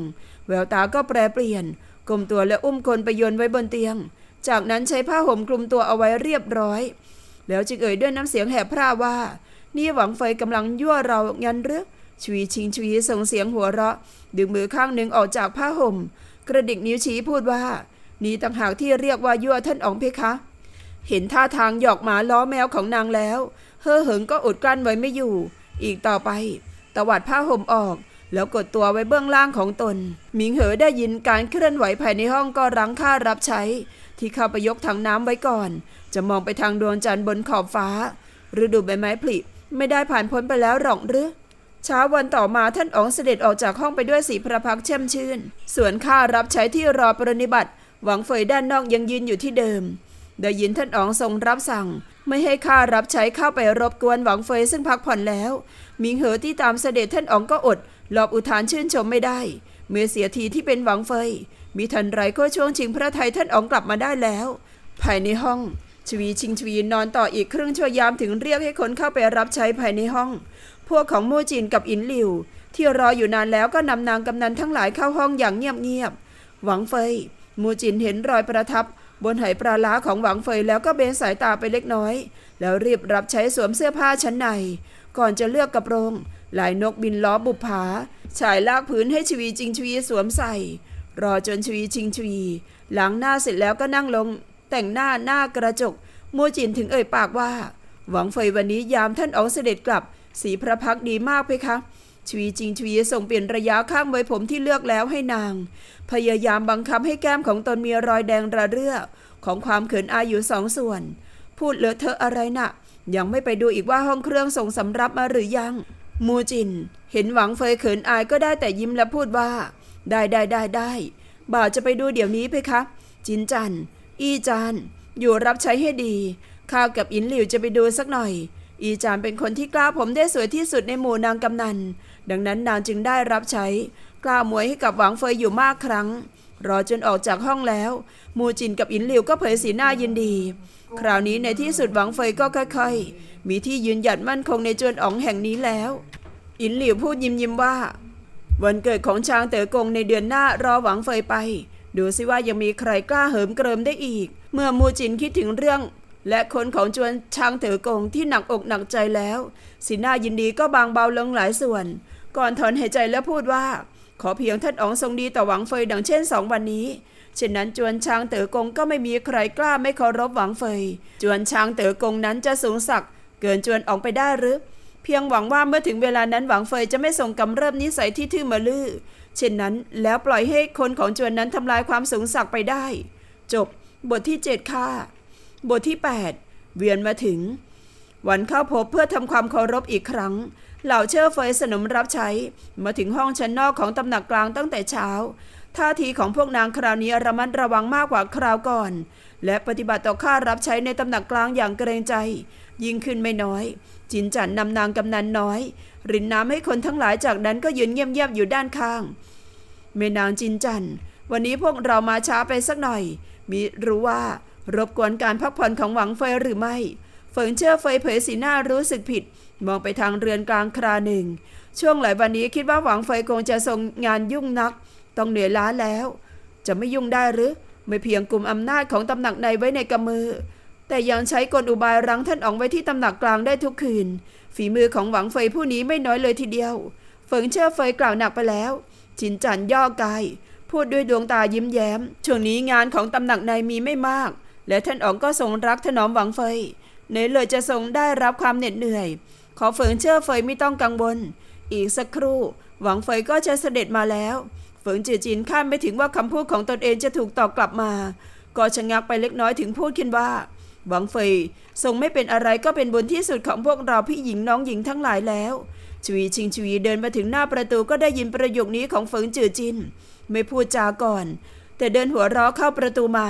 แววตาก็แปรเปลี่ยนก้มตัวและอุ้มคนไปโยนไว้บนเตียงจากนั้นใช้ผ้าห่มคลุมตัวเอาไว้เรียบร้อยแล้วจึงเอ่ยด้วยน้ำเสียงแหบพร่าว่านี่หวังเฟยกำลังยั่วเรางั้นหรือชวีชิงชวีส่งเสียงหัวเราะดึงมือข้างหนึ่งออกจากผ้าห่มกระดิกนิ้วชี้พูดว่านี่ต่างหากที่เรียกว่ายั่วท่านอ๋องเพคะ เห็นท่าทางหยอกหมาล้อแมวของนางแล้วเฮ่อเหิงก็อดกลั้นไว้ไม่อยู่อีกต่อไปตวัดผ้าห่มออกแล้วกดตัวไว้เบื้องล่างของตนหมิงเหอได้ยินการเคลื่อนไหวภายในห้องก็รั้งค่ารับใช้ที่เข้าไปยกถังน้ำไว้ก่อนจะมองไปทางดวงจันทร์บนขอบฟ้าฤดูใบไม้ผลิไม่ได้ผ่านพ้นไปแล้วหรอกหรือเช้าวันต่อมาท่านอ๋องเสด็จออกจากห้องไปด้วยสีพระพักตร์เช่มชื่นส่วนข้ารับใช้ที่รอปรนิบัติหวังเฟยด้านนอกยังยืนอยู่ที่เดิมได้ยินท่านอ๋องทรงรับสั่งไม่ให้ข้ารับใช้เข้าไปรบกวนหวังเฟยซึ่งพักผ่อนแล้วมิงเหอที่ตามเสด็จท่านอ๋องก็อดหลบอุทานชื่นชมไม่ได้เมื่อเสียทีที่เป็นหวังเฟยมิทันไรก็ช่วงชิงพระทัยท่านอ๋องกลับมาได้แล้วภายในห้องชวีชิงชวีนอนต่ออีกครึ่งชั่วยามถึงเรียกให้คนเข้าไปรับใช้ภายในห้องพวกของมู่จินกับอินหลิวที่รออยู่นานแล้วก็นำนางกำนันทั้งหลายเข้าห้องอย่างเงียบๆหวังเฟยมู่จินเห็นรอยประทับบนไหปลาล้าของหวังเฟยแล้วก็เบนสายตาไปเล็กน้อยแล้วรีบรับใช้สวมเสื้อผ้าชั้นในก่อนจะเลือกกระโปรงลายนกบินล้อบุปผาฉายลากพื้นให้ชวีชิงชวีสวมใส่รอจนชวีชิงชวีล้างหน้าเสร็จแล้วก็นั่งลงแต่งหน้าหน้ากระจกมู่จินถึงเอ่ยปากว่าหวังเฟยวันนี้ยามท่านอ๋องเสด็จกลับสีพระพักตร์ดีมากเพคะชวีจิงชวีส่งเปลี่ยนระยะข้างไว้ผมที่เลือกแล้วให้นางพยายามบังคับให้แก้มของตนมีรอยแดงระเรื่อของความเขินอายอยู่สองส่วนพูดเลอะเทอะอะไรนะยังไม่ไปดูอีกว่าห้องเครื่องส่งสำรับมาหรือยังมู่จินเห็นหวังเฟยเขินอายก็ได้แต่ยิ้มและพูดว่าได้บ่าวจะไปดูเดี๋ยวนี้เพคะจินจันอีจานอยู่รับใช้ให้ดีข้ากับอินหลิวจะไปดูสักหน่อยอีจานเป็นคนที่กล้าผมได้สวยที่สุดในหมู่นางกำนันดังนั้นนางจึงได้รับใช้กล้ามวยให้กับหวังเฟยอยู่มากครั้งรอจนออกจากห้องแล้วมู่จินกับอินหลิวก็เผยสีหน้ายินดีคราวนี้ในที่สุดหวังเฟยก็ค่อยๆมีที่ยืนหยัดมั่นคงในจวนอ๋องแห่งนี้แล้วอินหลิวพูดยิ้มว่าวันเกิดของชางเต๋อกงในเดือนหน้ารอหวังเฟยไปดูสิว่ายังมีใครกล้าเหิมเกริมได้อีกเมื่อมู่จินคิดถึงเรื่องและคนของจวนชางเต๋อกงที่หนักอกหนักใจแล้วสีหน้ายินดีก็บางเบาลงหลายส่วนก่อนถอนหายใจแล้วพูดว่าขอเพียงท่านอ๋องทรงดีต่อหวังเฟยดังเช่นสองวันนี้เช่นนั้นจวนชางเต๋อกงก็ไม่มีใครกล้าไม่เคารพหวังเฟยจวนชางเต๋อกงนั้นจะสูงสักเกินจวนอ๋องไปได้หรือเพียงหวังว่าเมื่อถึงเวลานั้นหวังเฟยจะไม่ส่งกำเริบนิสัยที่ทื่อมะลือเช่นนั้นแล้วปล่อยให้คนของจวนนั้นทำลายความสูงสักไปได้จบบทที่7ค่ะบทที่8เวียนมาถึงวันเข้าพบเพื่อทำความเคารพอีกครั้งเหล่าเชอเฟยสนมรับใช้มาถึงห้องชั้นนอกของตำหนักกลางตั้งแต่เช้าท่าทีของพวกนางคราวนี้ระมัดระวังมากกว่าคราวก่อนและปฏิบัติต่อข้ารับใช้ในตำหนักกลางอย่างเกรงใจยิ่งขึ้นไม่น้อยจินจันนำนางกำนันน้อยรินน้ำให้คนทั้งหลายจากนั้นก็ยืนเงียบๆอยู่ด้านข้างเมนางจินจันวันนี้พวกเรามาช้าไปสักหน่อยมิรู้ว่ารบกวนการพักผ่อนของหวังเฟยหรือไม่เฟิงเชื่อเฟยเผยสีหน้ารู้สึกผิดมองไปทางเรือนกลางคราหนึ่งช่วงหลายวันนี้คิดว่าหวังเฟยคงจะทรงงานยุ่งนักต้องเหนื่อยล้าแล้วจะไม่ยุ่งได้หรือไม่เพียงกลุ่มอำนาจของตำหนักในไว้ในกำมือแต่ยังใช้กลอุบายรั้งท่านอ๋องไว้ที่ตำหนักกลางได้ทุกคืนฝีมือของหวังเฟยผู้นี้ไม่น้อยเลยทีเดียวเฟิงเชื่อเฟยกล่าวหนักไปแล้วจินจันย่อกายพูดด้วยดวงตายิ้มแย้มช่วงนี้งานของตำหนักในมีไม่มากและท่านอ๋องก็ทรงรักถนอมหวังเฟยในเลยจะทรงได้รับความเหน็ดเหนื่อยขอเฟิงเชื่อเฟยไม่ต้องกังวลอีกสักครู่หวังเฟยก็จะเสด็จมาแล้วเฟิงจือจินคาดไม่ถึงว่าคำพูดของตนเองจะถูกตอบกลับมาก็ชะงักไปเล็กน้อยถึงพูดขึ้นว่าหวังเฟยทรงไม่เป็นอะไรก็เป็นบุญที่สุดของพวกเราพี่หญิงน้องหญิงทั้งหลายแล้วชวีชิงชวีเดินมาถึงหน้าประตูก็ได้ยินประโยคนี้ของเฟิงจือจินไม่พูดจาก่อนแต่เดินหัวเราะเข้าประตูมา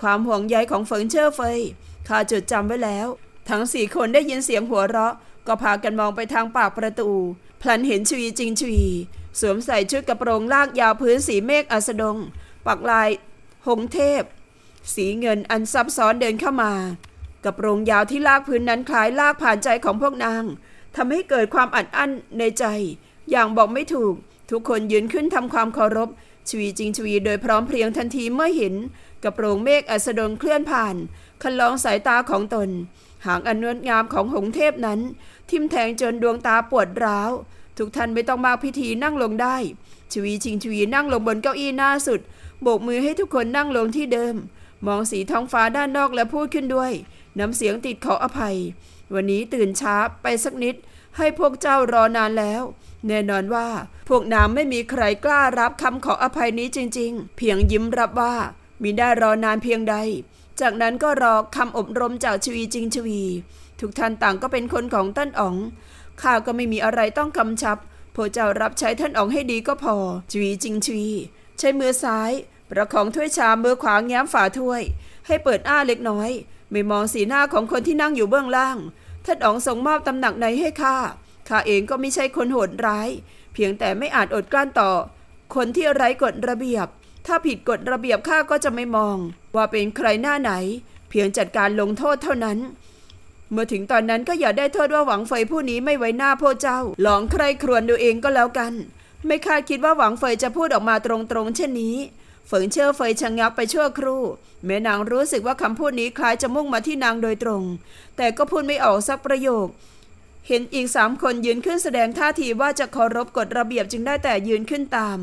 ความห่วงใยของเฟิงเชื่อเฟยข้าจดจำไว้แล้วทั้งสี่คนได้ยินเสียงหัวเราะก็พากันมองไปทางปากประตูพลันเห็นชวีจิงชวีสวมใส่ชุดกระโปรงลากยาวพื้นสีเมฆอัสดงปักลายหงเทพสีเงินอันซับซ้อนเดินเข้ามากระโปรงยาวที่ลากพื้นนั้นคล้ายลากผ่านใจของพวกนางทำให้เกิดความอัดอั้นในใจอย่างบอกไม่ถูกทุกคนยืนขึ้นทำความเคารพชวีจิงชวีโดยพร้อมเพรียงทันทีเมื่อเห็นกระโปรงเมฆอัสดงเคลื่อนผ่านคันลองสายตาของตนหางอันงดงามของหงเทพนั้นทิ่มแทงจนดวงตาปวดร้าวทุกท่านไม่ต้องมากพิธีนั่งลงได้ชวีชิงชวีนั่งลงบนเก้าอี้หน้าสุดโบกมือให้ทุกคนนั่งลงที่เดิม มองสีท้องฟ้าด้านนอกและพูดขึ้นด้วยน้ำเสียงติดขออภัยวันนี้ตื่นช้าไปสักนิดให้พวกเจ้ารอนานแล้วแน่นอนว่าพวกนางไม่มีใครกล้ารับคำขออภัยนี้จริงๆเพียงยิ้มรับว่ามิได้รอนานเพียงใดจากนั้นก็รอคำอบรมจากชวีจิงชวีทุกท่านต่างก็เป็นคนของท่านอ๋องข้าก็ไม่มีอะไรต้องกำชับพวกเจ้ารับใช้ท่านอ๋องให้ดีก็พอชวีจิงชวีใช้มือซ้ายประคองถ้วยชามมือขวาแง้มฝาถ้วยให้เปิดอ้าเล็กน้อยไม่มองสีหน้าของคนที่นั่งอยู่เบื้องล่างท่านอ๋องส่งมอบตำหนักในให้ข้าเองก็ไม่ใช่คนโหดร้ายเพียงแต่ไม่อาจอดกลั้นต่อคนที่ไร้กฎระเบียบถ้าผิดกฎระเบียบข้าก็จะไม่มองว่าเป็นใครหน้าไหนเพียงจัดการลงโทษเท่านั้นเมื่อถึงตอนนั้นก็อย่าได้โทษว่าหวังเฟยผู้นี้ไม่ไว้หน้าพวกเจ้าลองใคร่ครวญดูเองก็แล้วกันไม่คาดคิดว่าหวังเฟยจะพูดออกมาตรงๆเช่นนี้เฟิงเชื่อเฟยชะงักไปชั่วครู่แม่นางรู้สึกว่าคำพูดนี้คล้ายจะมุ่งมาที่นางโดยตรงแต่ก็พูดไม่ออกสักประโยคเห็นอีกสามคนยืนขึ้นแสดงท่าทีว่าจะเคารพกฎระเบียบจึงได้แต่ยืนขึ้นตาม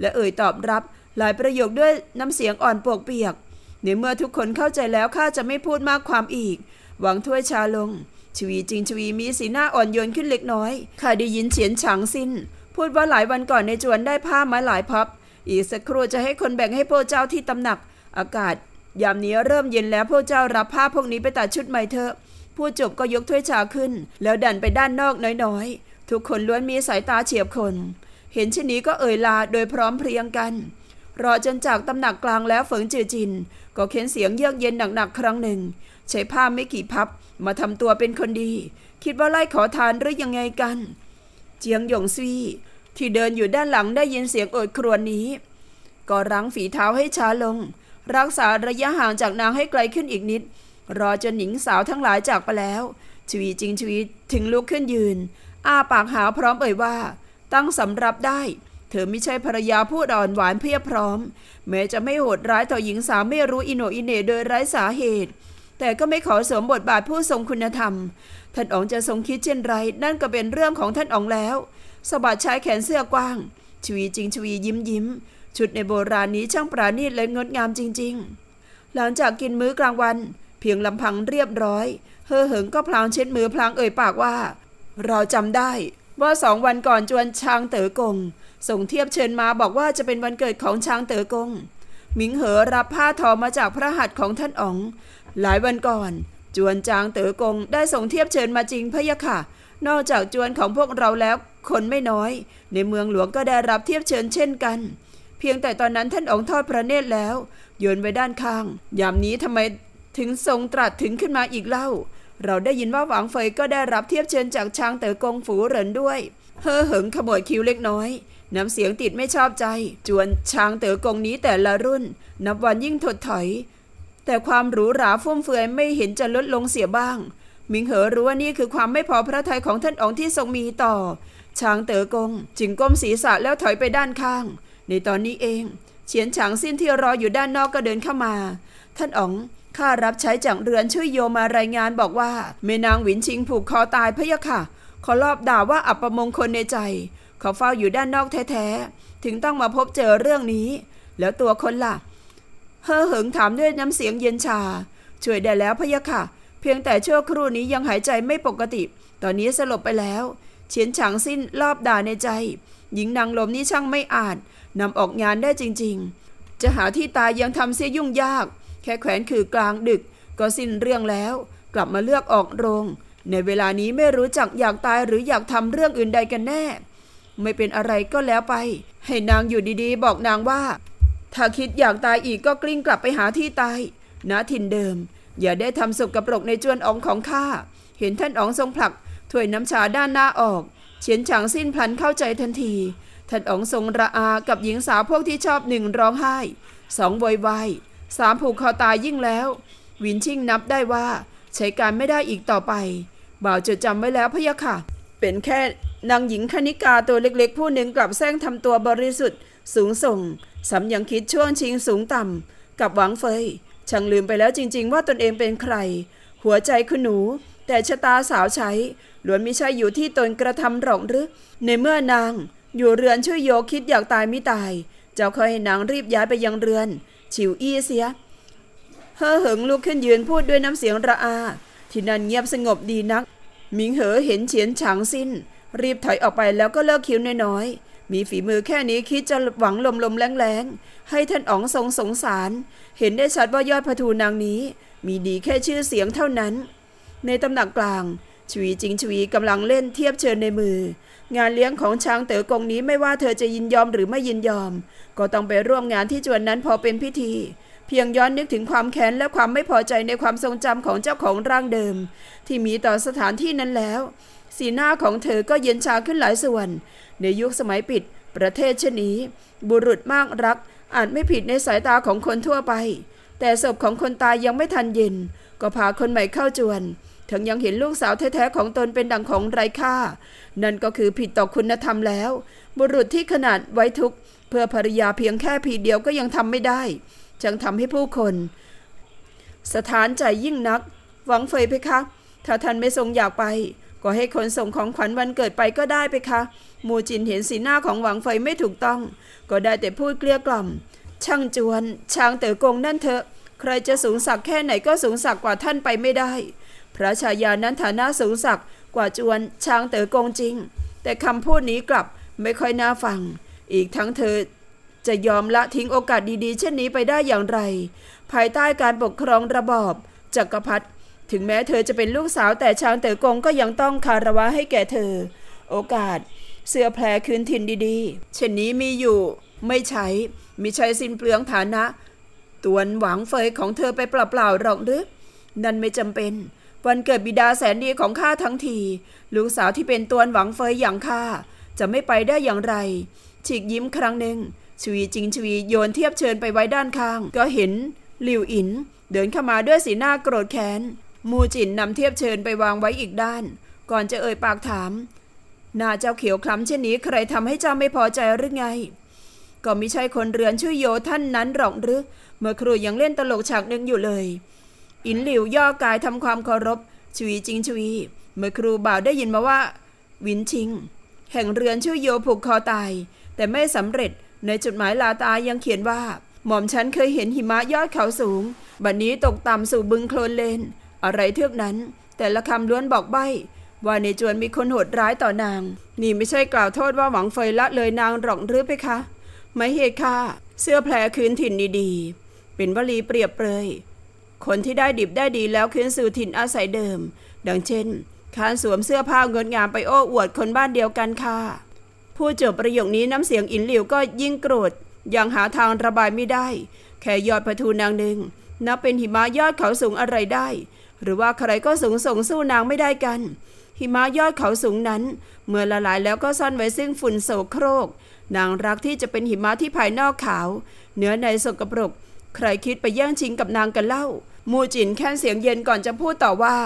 และเอ่ยตอบรับหลายประโยคด้วยน้ำเสียงอ่อนปวกเปียกในเมื่อทุกคนเข้าใจแล้วข้าจะไม่พูดมากความอีกวางถ้วยชาลงชวีจิงชวีมีสีหน้าอ่อนโยนขึ้นเล็กน้อยข้าได้ยินเฉียนฉางซินพูดว่าหลายวันก่อนในจวนได้ผ้ามาหลายพับอีกสักครู่จะให้คนแบ่งให้พวกเจ้าที่ตำหนักอากาศยามนี้เริ่มเย็นแล้วพวกเจ้ารับผ้าพวกนี้ไปตัดชุดใหม่เถอะผู้จบก็ยกถ้วยชาขึ้นแล้วดันไปด้านนอกน้อยๆทุกคนล้วนมีสายตาเฉียบคมเห็นเช่นนี้ก็เอ่ยลาโดยพร้อมเพรียงกันรอจนจากตำหนักกลางแล้วเฟิงจือจินก็เค้นเสียงเยือกเย็นหนักๆครั้งหนึ่งใช้ผ้าไม่กี่พับมาทำตัวเป็นคนดีคิดว่าไล่ขอทานหรือยังไงกันเจียงหยงซีที่เดินอยู่ด้านหลังได้ยินเสียงโอดครวญนี้ก็รั้งฝีเท้าให้ช้าลงรักษาระยะห่างจากนางให้ไกลขึ้นอีกนิดรอจนหญิงสาวทั้งหลายจากไปแล้วชวีจิงชวีถึงลุกขึ้นยืนอ้าปากหาวพร้อมเอ่ยว่าตั้งสำรับได้เธอไม่ใช่ภรรยาผู้อ่อนหวานเพียบพร้อมแม้จะไม่โหดร้ายต่อหญิงสาวไม่รู้อิโหนอิเหน่โดยไร้สาเหตุแต่ก็ไม่ขอสวมบทบาทผู้ทรงคุณธรรมท่านอ๋องจะทรงคิดเช่นไรนั่นก็เป็นเรื่องของท่านอ๋องแล้วสะบัดชายแขนเสื้อกว้างชวีจิงชวียิ้มชุดในโบราณนี้ช่างปราณีตและงดงามจริงๆหลังจากกินมื้อกลางวันเพียงลำพังเรียบร้อยเฮ่อเหิงก็พลางเช็ดมือพลางเอ่ยปากว่าเราจำได้ว่าสองวันก่อนจวนชางเต๋อกงส่งเทียบเชิญมาบอกว่าจะเป็นวันเกิดของชางเต๋อกงหมิงเหอรับผ้าทอมาจากพระหัตถ์ของท่านอ๋องหลายวันก่อนจวนจางเต๋อกงได้ส่งเทียบเชิญมาจริงพะยะค่ะนอกจากจวนของพวกเราแล้วคนไม่น้อยในเมืองหลวงก็ได้รับเทียบเชิญเช่นกันเพียงแต่ตอนนั้นท่านอ๋องทอดพระเนตรแล้วโยนไว้ด้านข้างยามนี้ทำไมถึงทรงตรัสถึงขึ้นมาอีกเล่าเราได้ยินว่าหวังเฟยก็ได้รับเทียบเชิญจากชางเต๋อกงฝูเหรินด้วยเฮ่อเหิงขมวดคิ้วเล็กน้อยน้ำเสียงติดไม่ชอบใจจวนชางเต๋อกงนี้แต่ละรุ่นนับวันยิ่งถดถอยแต่ความหรูหราฟุ่มเฟือยไม่เห็นจะลดลงเสียบ้างหมิงเหอรู้ว่านี่คือความไม่พอพระทัยของท่านอ๋องที่ทรงมีต่อชางเต๋อกงจึงก้มศีรษะแล้วถอยไปด้านข้างในตอนนี้เองเฉียนฉางซิ่นที่รออยู่ด้านนอกก็เดินเข้ามาท่านอ๋องข้ารับใช้จากเรือนช่วยโยมารายงานบอกว่าแม่นางหวินชิงผูกคอตายพะยะค่ะขอรอบด่าว่าอัปมงคลในใจเขาเฝ้าอยู่ด้านนอกแท้ๆถึงต้องมาพบเจอเรื่องนี้แล้วตัวคนล่ะเฮ่อเหิงถามด้วยน้ำเสียงเย็นชาช่วยได้แล้วพะยะค่ะเพียงแต่ชั่วครู่นี้ยังหายใจไม่ปกติตอนนี้สลบไปแล้วเฉียนฉางซิ่นรอบด่าในใจหญิงนางลมนี่ช่างไม่อาจนำออกงานได้จริงๆจะหาที่ตายยังทำเสียยุ่งยากแค่แขวนคือกลางดึกก็สิ้นเรื่องแล้วกลับมาเลือกออกโรงในเวลานี้ไม่รู้จักอยากตายหรืออยากทำเรื่องอื่นใดกันแน่ไม่เป็นอะไรก็แล้วไปให้นางอยู่ดีๆบอกนางว่าถ้าคิดอยากตายอีกก็กลิ้งกลับไปหาที่ตายณถิ่นเดิมอย่าได้ทำสกปรกในจวนอ๋องของข้าเห็นท่านอ๋องทรงผลักถ้วยน้ำชาด้านหน้าออกเฉียนฉางสิ้นพลันเข้าใจทันทีท่านอ๋องทรงระอากับหญิงสาวพวกที่ชอบหนึ่งร้องไห้สองโวยวายสามผูกคอตายยิ่งแล้วหวินชิ่งนับได้ว่าใช้การไม่ได้อีกต่อไปบ่าวจดจำไว้แล้วพะยะค่ะเป็นแค่นางหญิงคณิกาตัวเล็กๆผู้หนึ่งกลับแซงทำตัวบริสุทธิ์สูงส่งสำยังคิดช่วงชิงสูงต่ำกับหวังเฟยช่างลืมไปแล้วจริงๆว่าตนเองเป็นใครหัวใจคุณหนูแต่ชะตาสาวใช้ล้วนไม่ใช่อยู่ที่ตนกระทำหรอกหรือในเมื่อนางอยู่เรือนช่วยโยคิดอยากตายไม่ตายเจ้าเคยให้นางรีบย้ายไปยังเรือนฉิวอี้เสีย เฮ่อเหิงลุกขึ้นยืนพูดด้วยน้ำเสียงระอาที่นั่นเงียบสงบดีนักหมิงเหอเห็นเฉียนฉางสิ้นรีบถอยออกไปแล้วก็เลิกคิ้วน้อยๆมีฝีมือแค่นี้คิดจะหวังลมๆแรงๆให้ท่านอ๋องทรงสงสารเห็นได้ชัดว่ายอดพทูนางนี้มีดีแค่ชื่อเสียงเท่านั้นในตำหนักกลางชวีจิงชวีกำลังเล่นเทียบเชิญในมืองานเลี้ยงของช้างเต๋อกงนี้ไม่ว่าเธอจะยินยอมหรือไม่ยินยอมก็ต้องไปร่วมงานที่จวนนั้นพอเป็นพิธีเพียงย้อนนึกถึงความแค้นและความไม่พอใจในความทรงจำของเจ้าของร่างเดิมที่มีต่อสถานที่นั้นแล้วสีหน้าของเธอก็เย็นชาขึ้นหลายส่วนในยุคสมัยปิดประเทศเช่นนี้บุรุษมากรักอาจไม่ผิดในสายตาของคนทั่วไปแต่ศพของคนตายยังไม่ทันเย็นก็พาคนใหม่เข้าจวนถึงยังเห็นลูกสาวแท้ๆของตนเป็นดั่งของไร้ค่านั่นก็คือผิดต่อคุณธรรมแล้วบุรุษที่ขนาดไว้ทุกข์เพื่อภรรยาเพียงแค่ผีเดียวก็ยังทำไม่ได้จึงทำให้ผู้คนสถานใจยิ่งนักหวังเฟยเพคะถ้าท่านไม่ทรงอยากไปก็ให้คนส่งของขวัญวันเกิดไปก็ได้เพคะหมู่จินเห็นสีหน้าของหวังเฟยไม่ถูกต้องก็ได้แต่พูดเกลี้ยกล่อมช่างจวนช้างเต๋อกงนั่นเถอะใครจะสูงสักแค่ไหนก็สูงสักกว่าท่านไปไม่ได้พระชายานั้นฐานะสูงสักกว่าจวนช้างเต๋อกงจริงแต่คำพูดนี้กลับไม่ค่อยน่าฟังอีกทั้งเธอจะยอมละทิ้งโอกาสดีๆเช่นนี้ไปได้อย่างไรภายใต้การปกครองระบอบจักรพรรดิถึงแม้เธอจะเป็นลูกสาวแต่ช้างเต๋อกงก็ยังต้องคารวะให้แก่เธอโอกาสเสื้อแพรคืนถิ่นดีๆเช่นนี้มีอยู่ไม่ใช้มิใช้สิ้นเปลืองฐานะตวนหวังเฟยของเธอไปเปล่าๆหรอกหรือนั่นไม่จำเป็นวันเกิดบิดาแสนดีของข้าทั้งทีลูกสาวที่เป็นตวนหวังเฟยอย่างข้าจะไม่ไปได้อย่างไรฉีกยิ้มครั้งหนึ่งชวีจิงชวีโยนเทียบเชิญไปไว้ด้านข้างก็เห็นหลิวอินเดินเข้ามาด้วยสีหน้าโกรธแค้นมูจินนำเทียบเชิญไปวางไว้อีกด้านก่อนจะเอ่ยปากถามหน้าเจ้าเขียวคล้ำเช่นนี้ใครทำให้เจ้าไม่พอใจหรือไงก็มิใช่คนเรือนชื่อโยท่านนั้นหรอกหรือเมื่อครูยังเล่นตลกฉากหนึ่งอยู่เลยอินหลิวย่อกายทำความเคารพชวีจิงชวีเมื่อครูบ่าวได้ยินมาว่าวินชิงแห่งเรือนชื่อโยผูกคอตายแต่ไม่สำเร็จในจดหมายลาตายังเขียนว่าหม่อมฉันเคยเห็นหิมะยอดเขาสูงบัดนี้ตกต่ำสู่บึงโคลนเลนอะไรเทือกนั้นแต่ละคำล้วนบอกใบ้ว่าในจวนมีคนโหดร้ายต่อนางนี่ไม่ใช่กล่าวโทษว่าหวังเฟยละเลยนางหรอกหรือเพคะไม่เหตุค่ะเสื้อแพรคืนถิ่นดีๆเป็นวลีเปรียบเปรยคนที่ได้ดิบได้ดีแล้วคืนสู่ถิ่นอาศัยเดิมดังเช่นการสวมเสื้อผ้างดงามไปโอ้อวดคนบ้านเดียวกันค่ะผู้จบประโยคนี้น้ำเสียงอินหลิวก็ยิ่งโกรธยังหาทางระบายไม่ได้แค่ยอดพทูนางหนึ่งนับเป็นหิมะยอดเขาสูงอะไรได้หรือว่าใครก็สูงส่งสู้นางไม่ได้กันหิมะยอดเขาสูงนั้นเมื่อละลายแล้วก็ซ่อนไว้ซึ่งฝุ่นโสโครกนางรักที่จะเป็นหิมะที่ภายนอกขาวเนื้อในสกปรกใครคิดไปแย่งชิงกับนางกันเล่ามูจินแค่เสียงเย็นก่อนจะพูดต่อว่า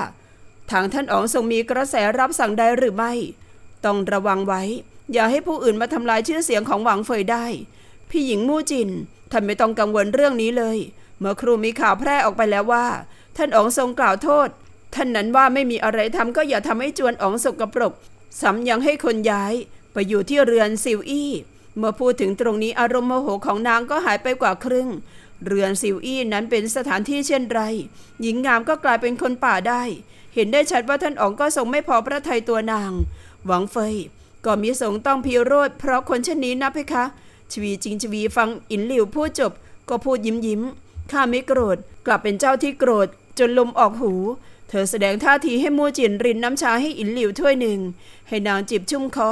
ทางท่านอ๋องทรงมีกระแสรับสั่งใดหรือไม่ต้องระวังไว้อย่าให้ผู้อื่นมาทำลายชื่อเสียงของหวังเฟยได้พี่หญิงมู่จินท่านไม่ต้องกังวลเรื่องนี้เลยเมื่อครูมีข่าวแพร่ออกไปแล้วว่าท่านอ๋องทรงกล่าวโทษท่านนั้นว่าไม่มีอะไรทำก็อย่าทำให้จวนอ๋องสกปรกซ้ำยังให้คนย้ายไปอยู่ที่เรือนซิวอี้เมื่อพูดถึงตรงนี้อารมณ์โมโหของนางก็หายไปกว่าครึ่งเรือนซิวอี้นั้นเป็นสถานที่เช่นไรหญิงงามก็กลายเป็นคนป่าได้เห็นได้ชัดว่าท่านอ๋องก็ทรงไม่พอพระทัยตัวนางหวังเฟยก็มีสงต้องพิโรธเพราะคนเช่นนี้นะเพคะชวีจิงชวีฟังอินหลิวพูดจบก็พูดยิ้มข้าไม่โกรธกลับเป็นเจ้าที่โกรธจนลมออกหูเธอแสดงท่าทีให้มู่จินรินน้ำชาให้อินหลิวถ้วยหนึ่งให้นางจิบชุ่มคอ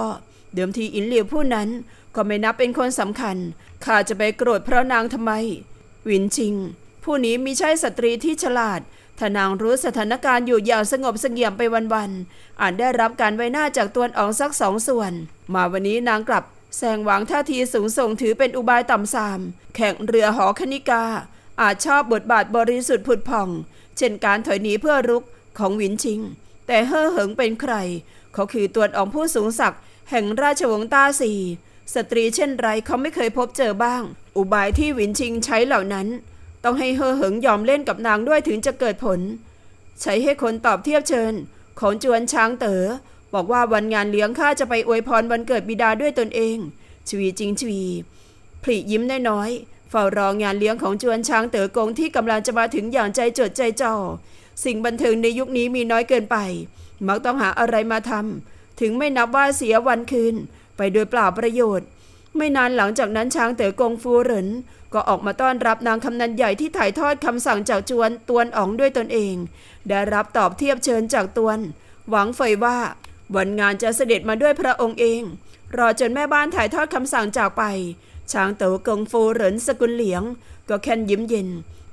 เดิมทีอินหลิวผู้นั้นก็ไม่นับเป็นคนสำคัญข้าจะไปโกรธเพราะนางทำไมวินชิงผู้นี้มิใช่สตรีที่ฉลาดถ้านางรู้สถานการณ์อยู่อย่างสงบเสงี่ยมไปวันๆอาจได้รับการไว้หน้าจากตัวอ๋องสักสองส่วนมาวันนี้นางกลับแสงหวังท่าทีสูงส่งถือเป็นอุบายต่ำทรามแข่งเรือหอคณิกาอาจชอบบทบาทบริสุทธิ์ผุดผ่องเช่นการถอยหนีเพื่อรุกของหวินชิงแต่เฮ่อเหิงเป็นใครเขาคือตัวอ๋องผู้สูงศักดิ์แห่งราชวงศ์ต้าซีสตรีเช่นไรเขาไม่เคยพบเจอบ้างอุบายที่หวินชิงใช้เหล่านั้นต้องให้เฮ่อเหิงยอมเล่นกับนางด้วยถึงจะเกิดผลใช้ให้คนตอบเทียบเชิญของจวนช้างเต๋อบอกว่าวันงานเลี้ยงข้าจะไปอวยพรวันเกิดบิดาด้วยตนเองชวีจิงชวีผลิยิ้มน้อยๆ เฝ้ารองานเลี้ยงของจวนช้างเต๋อกงที่กำลังจะมาถึงอย่างใจจดใจจ่อสิ่งบันเทิงในยุคนี้มีน้อยเกินไปมักต้องหาอะไรมาทำถึงไม่นับว่าเสียวันคืนไปโดยเปล่าประโยชน์ไม่นานหลังจากนั้นช้างเต๋อกงฟูเหรินก็ออกมาต้อนรับนางกำนันใหญ่ที่ถ่ายทอดคำสั่งจากจวนตวนอ๋องด้วยตนเองได้รับตอบเทียบเชิญจากตวนหวังเฟยว่าวันงานจะเสด็จมาด้วยพระองค์เองรอจนแม่บ้านถ่ายทอดคำสั่งจากไปช้างเต๋อกงฟูเหรินสกุลเหลียงก็แค่นยิ้มเย็น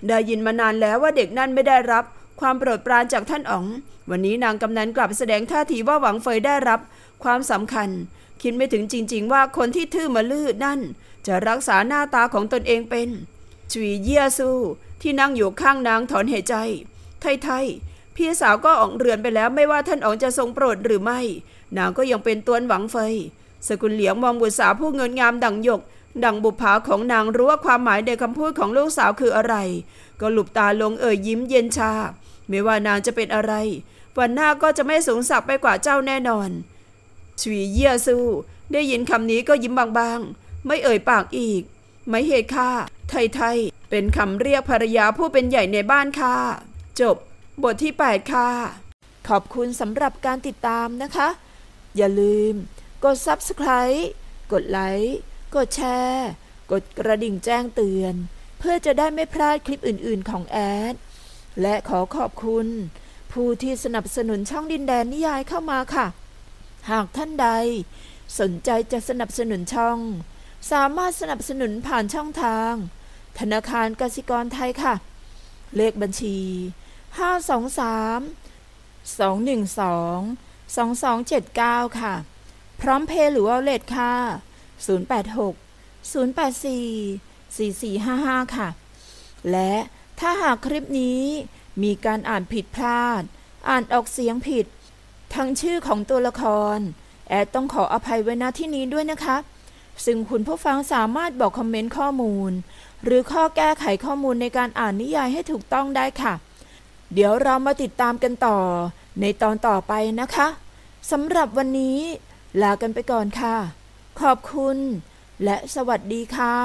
ได้ยินมานานแล้วว่าเด็กนั่นไม่ได้รับความโปรดปรานจากท่านอ๋องวันนี้นางกำนันกลับแสดงท่าทีว่าหวังเฟยได้รับความสำคัญคิดไม่ถึงจริงๆว่าคนที่ทื่อมะลือนั่นจะรักษาหน้าตาของตนเองเป็นชุยเยี่ยซู่ที่นั่งอยู่ข้างนางถอนหายใจไทยๆพี่สาวก็ออกเรือนไปแล้วไม่ว่าท่านอ๋องจะทรงโปรดหรือไม่นางก็ยังเป็นตวนหวังเฟยสกุลเหลียงมองบุตรสาวผู้เงินงามดั่งหยกดั่งบุปผาของนางรู้ว่าความหมายในคำพูดของลูกสาวคืออะไรก็หลุบตาลงเอ่ยยิ้มเย็นชาไม่ว่านางจะเป็นอะไรวันหน้าก็จะไม่สูงสักไปกว่าเจ้าแน่นอนชุยเยี่ยซู่ได้ยินคำนี้ก็ยิ้มบางๆไม่เอ่ยปากอีกไม่เหตุค่าไทยๆเป็นคำเรียกภรรยาผู้เป็นใหญ่ในบ้านค่ะจบบทที่ 8 ค่ะขอบคุณสำหรับการติดตามนะคะอย่าลืมกด Subscribe กดไลค์กดแชร์กดกระดิ่งแจ้งเตือนเพื่อจะได้ไม่พลาดคลิปอื่นๆของแอดและขอขอบคุณผู้ที่สนับสนุนช่องดินแดนนิยายเข้ามาค่ะหากท่านใดสนใจจะสนับสนุนช่องสามารถสนับสนุนผ่านช่องทางธนาคารกสิกรไทยค่ะเลขบัญชี 523-212-2279 ค่ะพร้อมเพย์หรือวอลเล็ตค่ะ086-084-4455 ค่ะและถ้าหากคลิปนี้มีการอ่านผิดพลาดอ่านออกเสียงผิดทั้งชื่อของตัวละครแอดต้องขออภัยไว้ณที่นี้ด้วยนะคะซึ่งคุณผู้ฟังสามารถบอกคอมเมนต์ข้อมูลหรือข้อแก้ไขข้อมูลในการอ่านนิยายให้ถูกต้องได้ค่ะเดี๋ยวเรามาติดตามกันต่อในตอนต่อไปนะคะสำหรับวันนี้ลากันไปก่อนค่ะขอบคุณและสวัสดีค่ะ